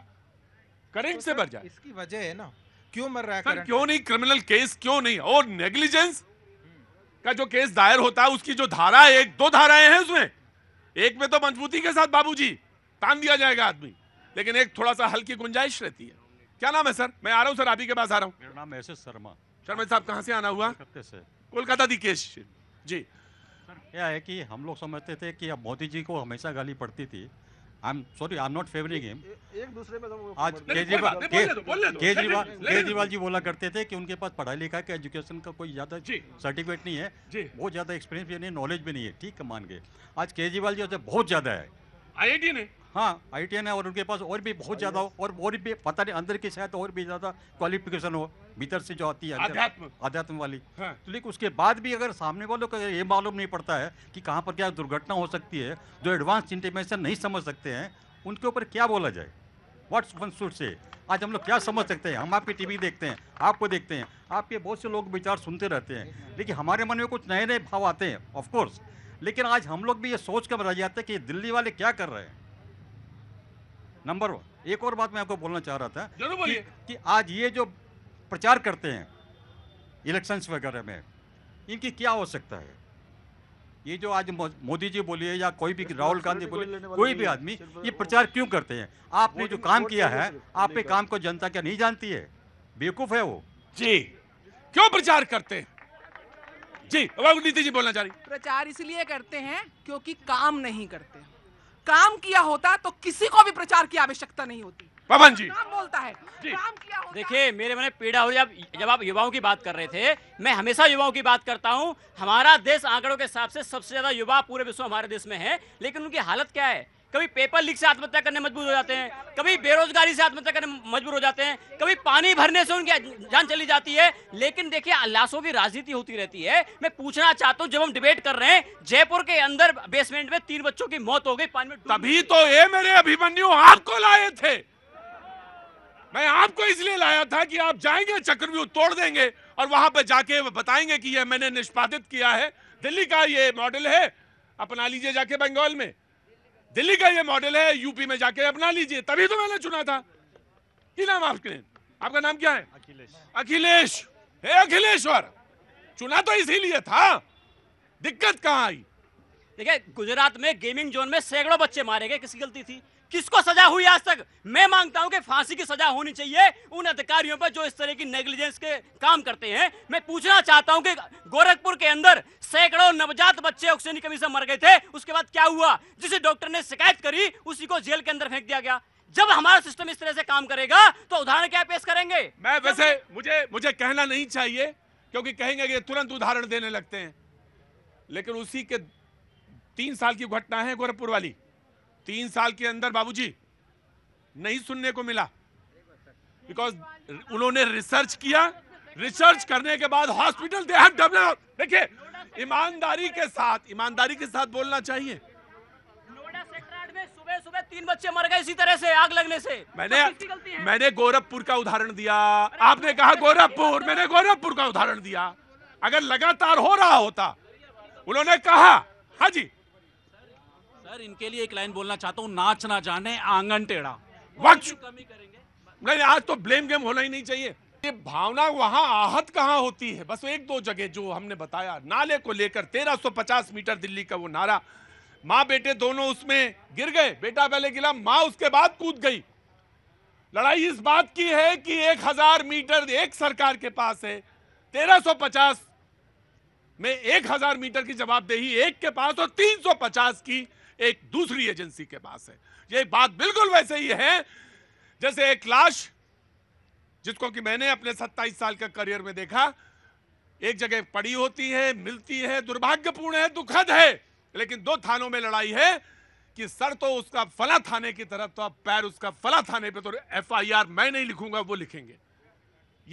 करंट से मर जाए, इसकी वजह है ना क्यों मर रहा है सर? क्यों नहीं क्रिमिनल केस क्यों नहीं? और नेग्लिजेंस का जो केस दायर होता है उसकी जो धारा, एक दो धाराएं हैं उसमें, एक में तो मजबूती के साथ बाबूजी तान दिया जाएगा आदमी, लेकिन एक थोड़ा सा हल्की गुंजाइश रहती है। क्या नाम है सर? मैं आ रहा हूँ सर, आप ही के पास आ रहा हूँ। मेरा नाम है शर्मा। शर्मा साहब कहाँ से आना हुआ? कोलकाता दी केस जी। सर क्या है कि हम लोग समझते थे कि अब मोदी जी को हमेशा गाली पड़ती थी। I am not favouring him. एक दूसरे में आज केजरीवाल जी बोला करते थे कि उनके पास पढ़ाई लिखा का, एजुकेशन का कोई ज़्यादा सर्टिफिकेट नहीं है, बहुत ज़्यादा एक्सपीरियंस भी नहीं, नॉलेज भी नहीं है, ठीक है मान गए। आज केजरीवाल जी होते बहुत ज़्यादा है, IITN है, हाँ IITN है, और उनके पास और भी बहुत ज़्यादा हो, और भी पता नहीं अंदर की शायद और भी ज़्यादा क्वालिफिकेशन हो, भीतर से जो आती है अध्यात्म वाली। तो लेकिन उसके बाद भी अगर सामने वालों को ये मालूम नहीं पड़ता है कि कहाँ पर क्या दुर्घटना हो सकती है, जो एडवांस इंटीमेशन नहीं समझ सकते हैं उनके ऊपर क्या बोला जाए, व्हाट्स वन शुड से। आज हम लोग क्या समझ सकते हैं? हम आपकी टीवी देखते हैं, आपको देखते हैं, आपके बहुत से लोग विचार सुनते रहते हैं, लेकिन हमारे मन में कुछ नए नए भाव आते हैं ऑफकोर्स, लेकिन आज हम लोग भी ये सोच कर रह जाते हैं कि दिल्ली वाले क्या कर रहे हैं। नंबर वन, एक और बात मैं आपको बोलना चाह रहा था कि आज ये जो प्रचार करते हैं इलेक्शंस वगैरह में, इनकी क्या हो सकता है? ये जो आज मोदी जी बोलिए या कोई भी राहुल गांधी बोले, कोई भी आदमी, ये प्रचार क्यों करते हैं? आपने जो काम किया है, आपके काम को जनता क्या नहीं जानती है? बेवकूफ है वो जी, क्यों प्रचार करते हैं जी? नीति जी बोलना चाह रही। प्रचार इसलिए करते हैं क्योंकि काम नहीं करते। काम किया होता तो किसी को भी प्रचार की आवश्यकता नहीं होती। पवन जी काम बोलता है, काम किया होता। देखिए मेरे मन में पीड़ा हो रही है जब आप युवाओं की बात कर रहे थे। मैं हमेशा युवाओं की बात करता हूं। हमारा देश आंकड़ों के हिसाब से सबसे ज्यादा युवा पूरे विश्व हमारे देश में है, लेकिन उनकी हालत क्या है? कभी पेपर लीक से आत्महत्या करने मजबूर हो जाते हैं, कभी बेरोजगारी से आत्महत्या करने मजबूर हो जाते हैं, कभी पानी भरने से उनकी जान चली जाती है। लेकिन देखिए लाशों की राजनीति होती रहती है। मैं पूछना चाहता हूं, जब हम डिबेट कर रहे हैं, जयपुर के अंदर बेसमेंट में 3 बच्चों की मौत हो गई पानी में। तभी तो ये मेरे अभिमन्यु आपको लाए थे। मैं आपको इसलिए लाया था कि आप जाएंगे चक्रव्यूह तोड़ देंगे और वहां पर जाके बताएंगे कि यह मैंने निष्पादित किया है, दिल्ली का ये मॉडल है, अपना लीजिए जाके बंगाल में, दिल्ली का ये मॉडल है, यूपी में जाके अपना लीजिए। तभी तो मैंने चुना था। क्या नाम आपके? आपका नाम क्या है? अखिलेश। अखिलेश हे अखिलेश्वर, चुना तो इसीलिए था, दिक्कत कहाँ आई? देखिए गुजरात में गेमिंग जोन में सैकड़ों बच्चे मारे गए, किसकी गलती थी? किसको सजा हुई आज तक? मैं मांगता हूं कि फांसी की सजा होनी चाहिए उन अधिकारियों पर जो इस तरह की नेग्लिजेंस के काम करते हैं। मैं पूछना चाहता हूं कि गोरखपुर के अंदर सैकड़ों नवजात बच्चे ऑक्सीजन की कमी से मर गए थे, उसके बाद क्या हुआ? जिसे डॉक्टर ने शिकायत करी उसी को जेल के अंदर फेंक दिया गया। जब हमारा सिस्टम इस तरह से काम करेगा तो उदाहरण क्या पेश करेंगे? मैं वैसे मुझे कहना नहीं चाहिए क्योंकि कहेंगे कि तुरंत उदाहरण देने लगते हैं, लेकिन उसी के 3 साल की घटना है गोरखपुर वाली। 3 साल के अंदर बाबूजी नहीं सुनने को मिला, बिकॉज उन्होंने रिसर्च किया, रिसर्च करने के बाद हॉस्पिटल दे हैव डेवलप्ड। देखिए ईमानदारी के साथ बोलना चाहिए। सुबह 3 बच्चे मर गए इसी तरह से आग लगने से। मैंने गोरखपुर का उदाहरण दिया, आपने कहा गोरखपुर, मैंने गोरखपुर का उदाहरण दिया। अगर लगातार हो रहा होता, उन्होंने कहा। हाँ जी सर, इनके लिए एक लाइन बोलना चाहता हूँ, नाच ना जाने आंगन टेढ़ा। नहीं, आज तो ब्लेम गेम होना ही नहीं चाहिए। ये भावना वहाँ आहत कहाँ होती है, बस 1-2 जगह जो हमने बताया। नाले को लेकर 1350 मीटर दिल्ली का वो नारा, माँ बेटे दोनों उसमें गिर गए, बेटा पहले गिरा, माँ उसके बाद कूद गई। लड़ाई इस बात की है कि 1000 मीटर एक सरकार के पास है, 1350 में 1000 मीटर की जवाबदेही एक के पास और 350 की एक दूसरी एजेंसी के पास है। ये बात बिल्कुल वैसे ही है जैसे एक लाश, जिसको कि मैंने अपने 27 साल का करियर में देखा, एक जगह पड़ी होती है, मिलती है, दुर्भाग्यपूर्ण है, दुखद है, लेकिन 2 थानों में लड़ाई है कि सर तो उसका फला थाने की तरफ तो अब पैर उसका फला थाने पे, तो FIR मैं नहीं लिखूंगा, वो लिखेंगे।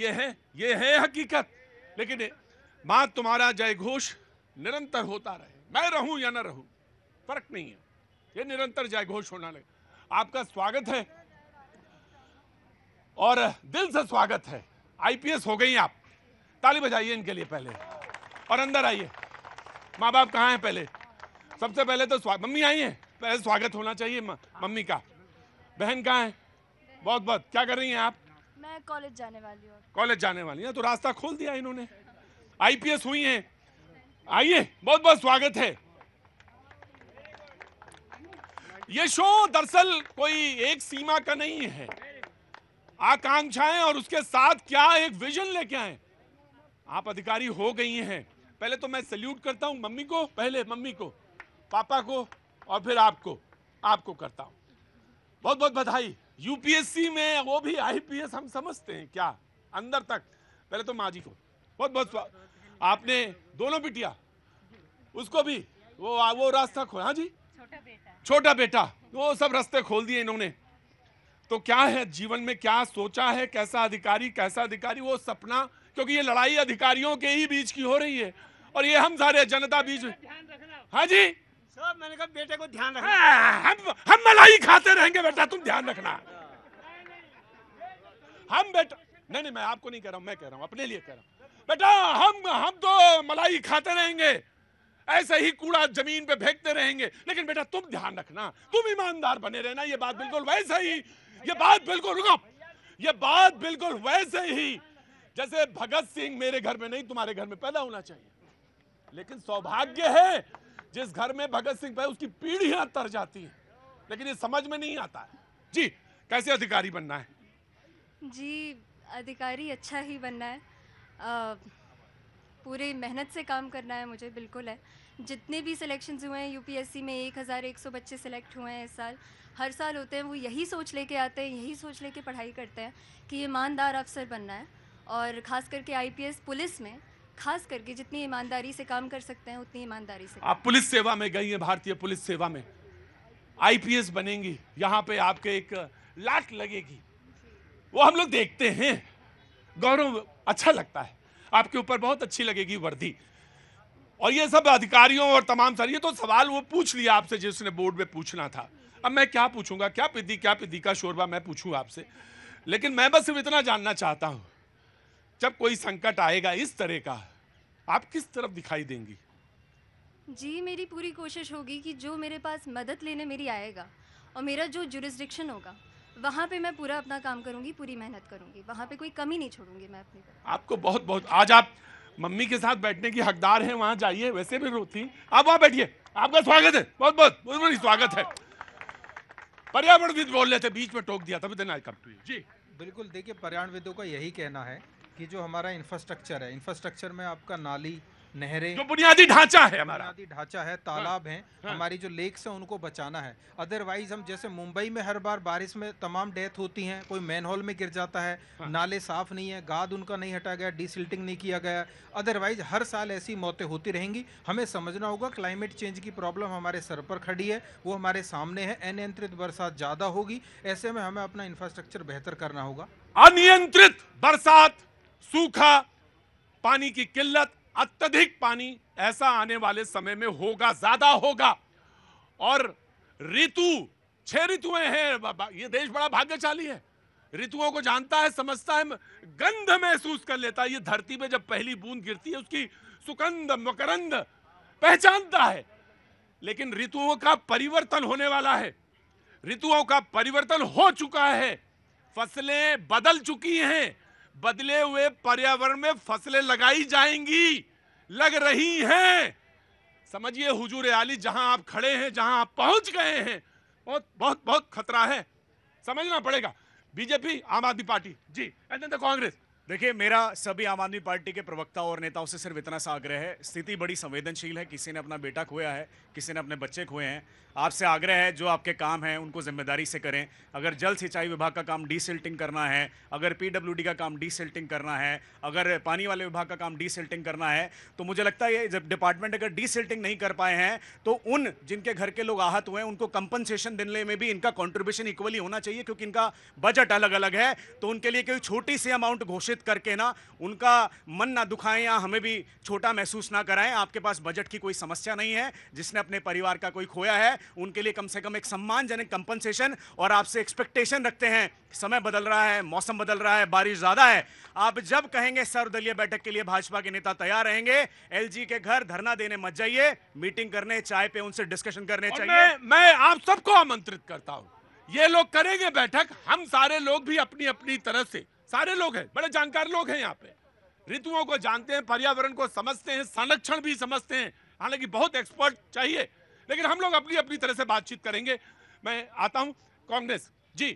ये है हकीकत। लेकिन मां तुम्हारा जय घोष निरंतर होता रहे, मैं रहूं या ना रहूं फर्क नहीं है, ये निरंतर जय घोष होना लगे। आपका स्वागत है और दिल से स्वागत है। IPS हो गई आप, ताली बजाइए इनके लिए पहले और अंदर आइए। माँ बाप कहाँ हैं? पहले सबसे पहले तो स्वागत, मम्मी आई हैं, पहले स्वागत होना चाहिए मम्मी का। बहन कहाँ है? बहुत बहुत क्या कर रही हैं आप? मैं कॉलेज जाने वाली हूँ। कॉलेज जाने वाली हैं, तो रास्ता खोल दिया इन्होंने, IPS हुई हैं। आइए, बहुत बहुत स्वागत है। ये शो दरअसल कोई एक सीमा का नहीं है, आकांक्षाएं और उसके साथ क्या एक विजन लेके आए। आप अधिकारी हो गई हैं, पहले तो मैं सैल्यूट करता हूँ मम्मी को, पहले मम्मी को, पापा को और फिर आपको करता हूँ। बहुत बहुत बधाई। UPSC में वो भी IPS हम समझते हैं क्या अंदर तक। पहले तो माँ जी को बहुत बहुत, आपने दोनों बिटिया उसको भी वो रास्ता खोला। हाँ जी, छोटा बेटा वो सब रास्ते खोल दिए इन्होंने। तो क्या है जीवन में, क्या सोचा है, कैसा अधिकारी वो सपना, क्योंकि ये लड़ाई अधिकारियों के ही बीच की हो रही है और ये हम सारे जनता बीच। हाँ जी सर, मैंने कहा बेटे को ध्यान रखना। हम मलाई खाते रहेंगे बेटा, तुम ध्यान रखना। हम बेटा नहीं, मैं आपको नहीं कह रहा हूँ, मैं कह रहा हूँ अपने लिए कह रहा हूँ बेटा, हम तो मलाई खाते रहेंगे, ऐसे ही कूड़ा जमीन पे फेंकते रहेंगे, लेकिन बेटा तुम ध्यान रखना, तुम ईमानदार बने रहना। ये बात बिल्कुल वैसे ही जैसे भगत सिंह मेरे घर में नहीं तुम्हारे घर में पैदा होना चाहिए, लेकिन सौभाग्य है जिस घर में भगत सिंह भाई उसकी पीढ़ियां तर जाती है, लेकिन ये समझ में नहीं आता है। जी, कैसे अधिकारी बनना है? जी, अधिकारी अच्छा ही बनना है, पूरी मेहनत से काम करना है मुझे, बिल्कुल है। जितने भी सिलेक्शंस हुए हैं UPSC में, 1100 बच्चे सिलेक्ट हुए हैं इस साल। हर साल होते हैं, वो यही सोच लेके आते हैं, यही सोच लेके पढ़ाई करते हैं कि ईमानदार अफसर बनना है, और ख़ास करके IPS पुलिस में खास करके जितनी ईमानदारी से काम कर सकते हैं उतनी ईमानदारी से। आप पुलिस सेवा में गई हैं, भारतीय पुलिस सेवा में IPS बनेंगी, यहाँ पे आपके एक लाट लगेगी, वो हम लोग देखते हैं, गौरव अच्छा लगता है। आपके ऊपर बहुत अच्छी लगेगी वर्दी और ये सब अधिकारियों और तमाम सारी। ये तो सवाल वो पूछ लिया आपसे जिसने बोर्ड में पूछना था, अब मैं क्या पूछूंगा, क्या पिद्दी का शोरबा मैं पूछूं आपसे, लेकिन मैं बस सिर्फ इतना जानना चाहता हूँ, जब कोई संकट आएगा इस तरह का आप किस तरफ दिखाई देंगी? जी, मेरी पूरी कोशिश होगी कि जो मेरे पास मदद लेने मेरी आएगा और मेरा जो जुरिस्डिक्शन होगा वहाँ पे मैं पूरा अपना काम करूँगी, पूरी मेहनत करूँगी, वहाँ पे कोई कमी नहीं छोड़ूंगी मैं अपनी। आपको बहुत बहुत, आज आप मम्मी के साथ बैठने की हकदार हैं, वहाँ जाइए, वैसे भी रोती, आप वहाँ बैठिए, आपका स्वागत है, बहुत बहुत बहुत स्वागत है। पर्यावरणविद बोल रहे थे, बीच में टोक दिया था, विद जी बिल्कुल। देखिए पर्यावरणविदों का यही कहना है कि जो हमारा इंफ्रास्ट्रक्चर है, इंफ्रास्ट्रक्चर में आपका नाली, नहरें जो बुनियादी ढांचा है हमारा, बुनियादी ढांचा है, तालाब हैं, हमारी जो लेक्स हैं उनको बचाना है। अदरवाइज हम जैसे मुंबई में हर बार बारिश में तमाम डेथ होती हैं, कोई मैनहोल में गिर जाता है, नाले साफ नहीं है, गाद उनका नहीं हटा गया, डीसिल्टिंग नहीं किया गया, अदरवाइज हर साल ऐसी मौतें होती रहेंगी। हमें समझना होगा क्लाइमेट चेंज की प्रॉब्लम हमारे सर पर खड़ी है, वो हमारे सामने है। अनियंत्रित बरसात ज़्यादा होगी, ऐसे में हमें अपना इंफ्रास्ट्रक्चर बेहतर करना होगा। अनियंत्रित बरसात, सूखा, पानी की किल्लत, अत्यधिक पानी, ऐसा आने वाले समय में होगा, ज्यादा होगा। और ऋतु, 6 ऋतुएं हैं, ये देश बड़ा भाग्यशाली है, ऋतुओं को जानता है, समझता है, गंध महसूस कर लेता है। ये धरती पे जब पहली बूंद गिरती है उसकी सुगंध, मकरंद पहचानता है। लेकिन ऋतुओं का परिवर्तन होने वाला है, ऋतुओं का परिवर्तन हो चुका है, फसलें बदल चुकी हैं, बदले हुए पर्यावरण में फसलें लगाई जाएंगी, लग रही हैं। समझिए हुजूर आली, जहां आप खड़े हैं, जहां आप पहुंच गए हैं, बहुत बहुत बहुत खतरा है, समझना पड़ेगा। BJP, Aam Aadmi party ji, and Congress. देखिए, मेरा सभी आम आदमी पार्टी के प्रवक्ता और नेताओं से सिर्फ इतना सा आग्रह है, स्थिति बड़ी संवेदनशील है, किसी ने अपना बेटा खोया है, किसी ने अपने बच्चे खोए हैं, आपसे आग्रह है जो आपके काम हैं उनको जिम्मेदारी से करें। अगर जल सिंचाई विभाग का काम डीसिल्टिंग करना है, अगर पीडब्ल्यूडी का काम डीसिल्टिंग करना है, अगर पानी वाले विभाग का काम डीसिल्टिंग करना है, तो मुझे लगता है जब डिपार्टमेंट अगर डीसिल्टिंग नहीं कर पाए हैं तो उन जिनके घर के लोग आहत हुए हैं उनको कंपनसेशन देने में भी इनका कॉन्ट्रीब्यूशन इक्वली होना चाहिए, क्योंकि इनका बजट अलग अलग है। तो उनके लिए कोई छोटी सी अमाउंट घोषित करके ना उनका मन ना दुखाएं या हमें भी छोटा महसूस ना कराएं। आपके पास बजट की कोई समस्या नहीं है, जिसने अपने परिवार का कोई खोया है उनके लिए कम से कम एक सम्मानजनक कंपनसेशन। और आपसे एक्सपेक्टेशन रखते हैं, समय बदल रहा है, मौसम बदल रहा है, बारिश ज्यादा है, आप जब कहेंगे सर्वदलीय बैठक के लिए भाजपा के नेता तैयार रहेंगे। एलजी के घर धरना देने मत जाइए, मीटिंग करने, चाय पे उनसे डिस्कशन करने चाहिए। मैं आप सबको आमंत्रित करता हूं, ये लोग करेंगे बैठक, हम सारे लोग भी अपनी अपनी तरह से, सारे लोग हैं, बड़े जानकार लोग हैं यहाँ पे, ऋतुओं को जानते हैं, पर्यावरण को समझते हैं, संरक्षण भी समझते हैं, हालांकि बहुत एक्सपर्ट चाहिए, लेकिन हम लोग अपनी अपनी तरह से बातचीत करेंगे। मैं आता हूँ कांग्रेस जी,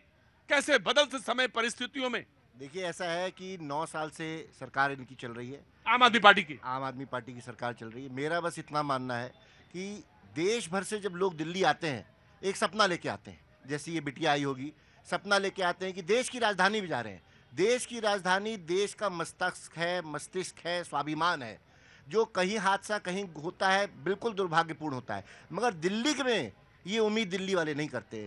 कैसे बदलते समय परिस्थितियों में? देखिए, ऐसा है कि 9 साल से सरकार इनकी चल रही है, आम आदमी पार्टी की सरकार चल रही है। मेरा बस इतना मानना है कि देश भर से जब लोग दिल्ली आते हैं एक सपना लेके आते हैं, जैसे ये बिटिया आई होगी, सपना लेके आते हैं कि देश की राजधानी भी जा रहे हैं। देश की राजधानी देश का मस्तिष्क है, स्वाभिमान है, जो कहीं हादसा कहीं होता है, बिल्कुल दुर्भाग्यपूर्ण होता है, मगर दिल्ली में ये उम्मीद दिल्ली वाले नहीं करते।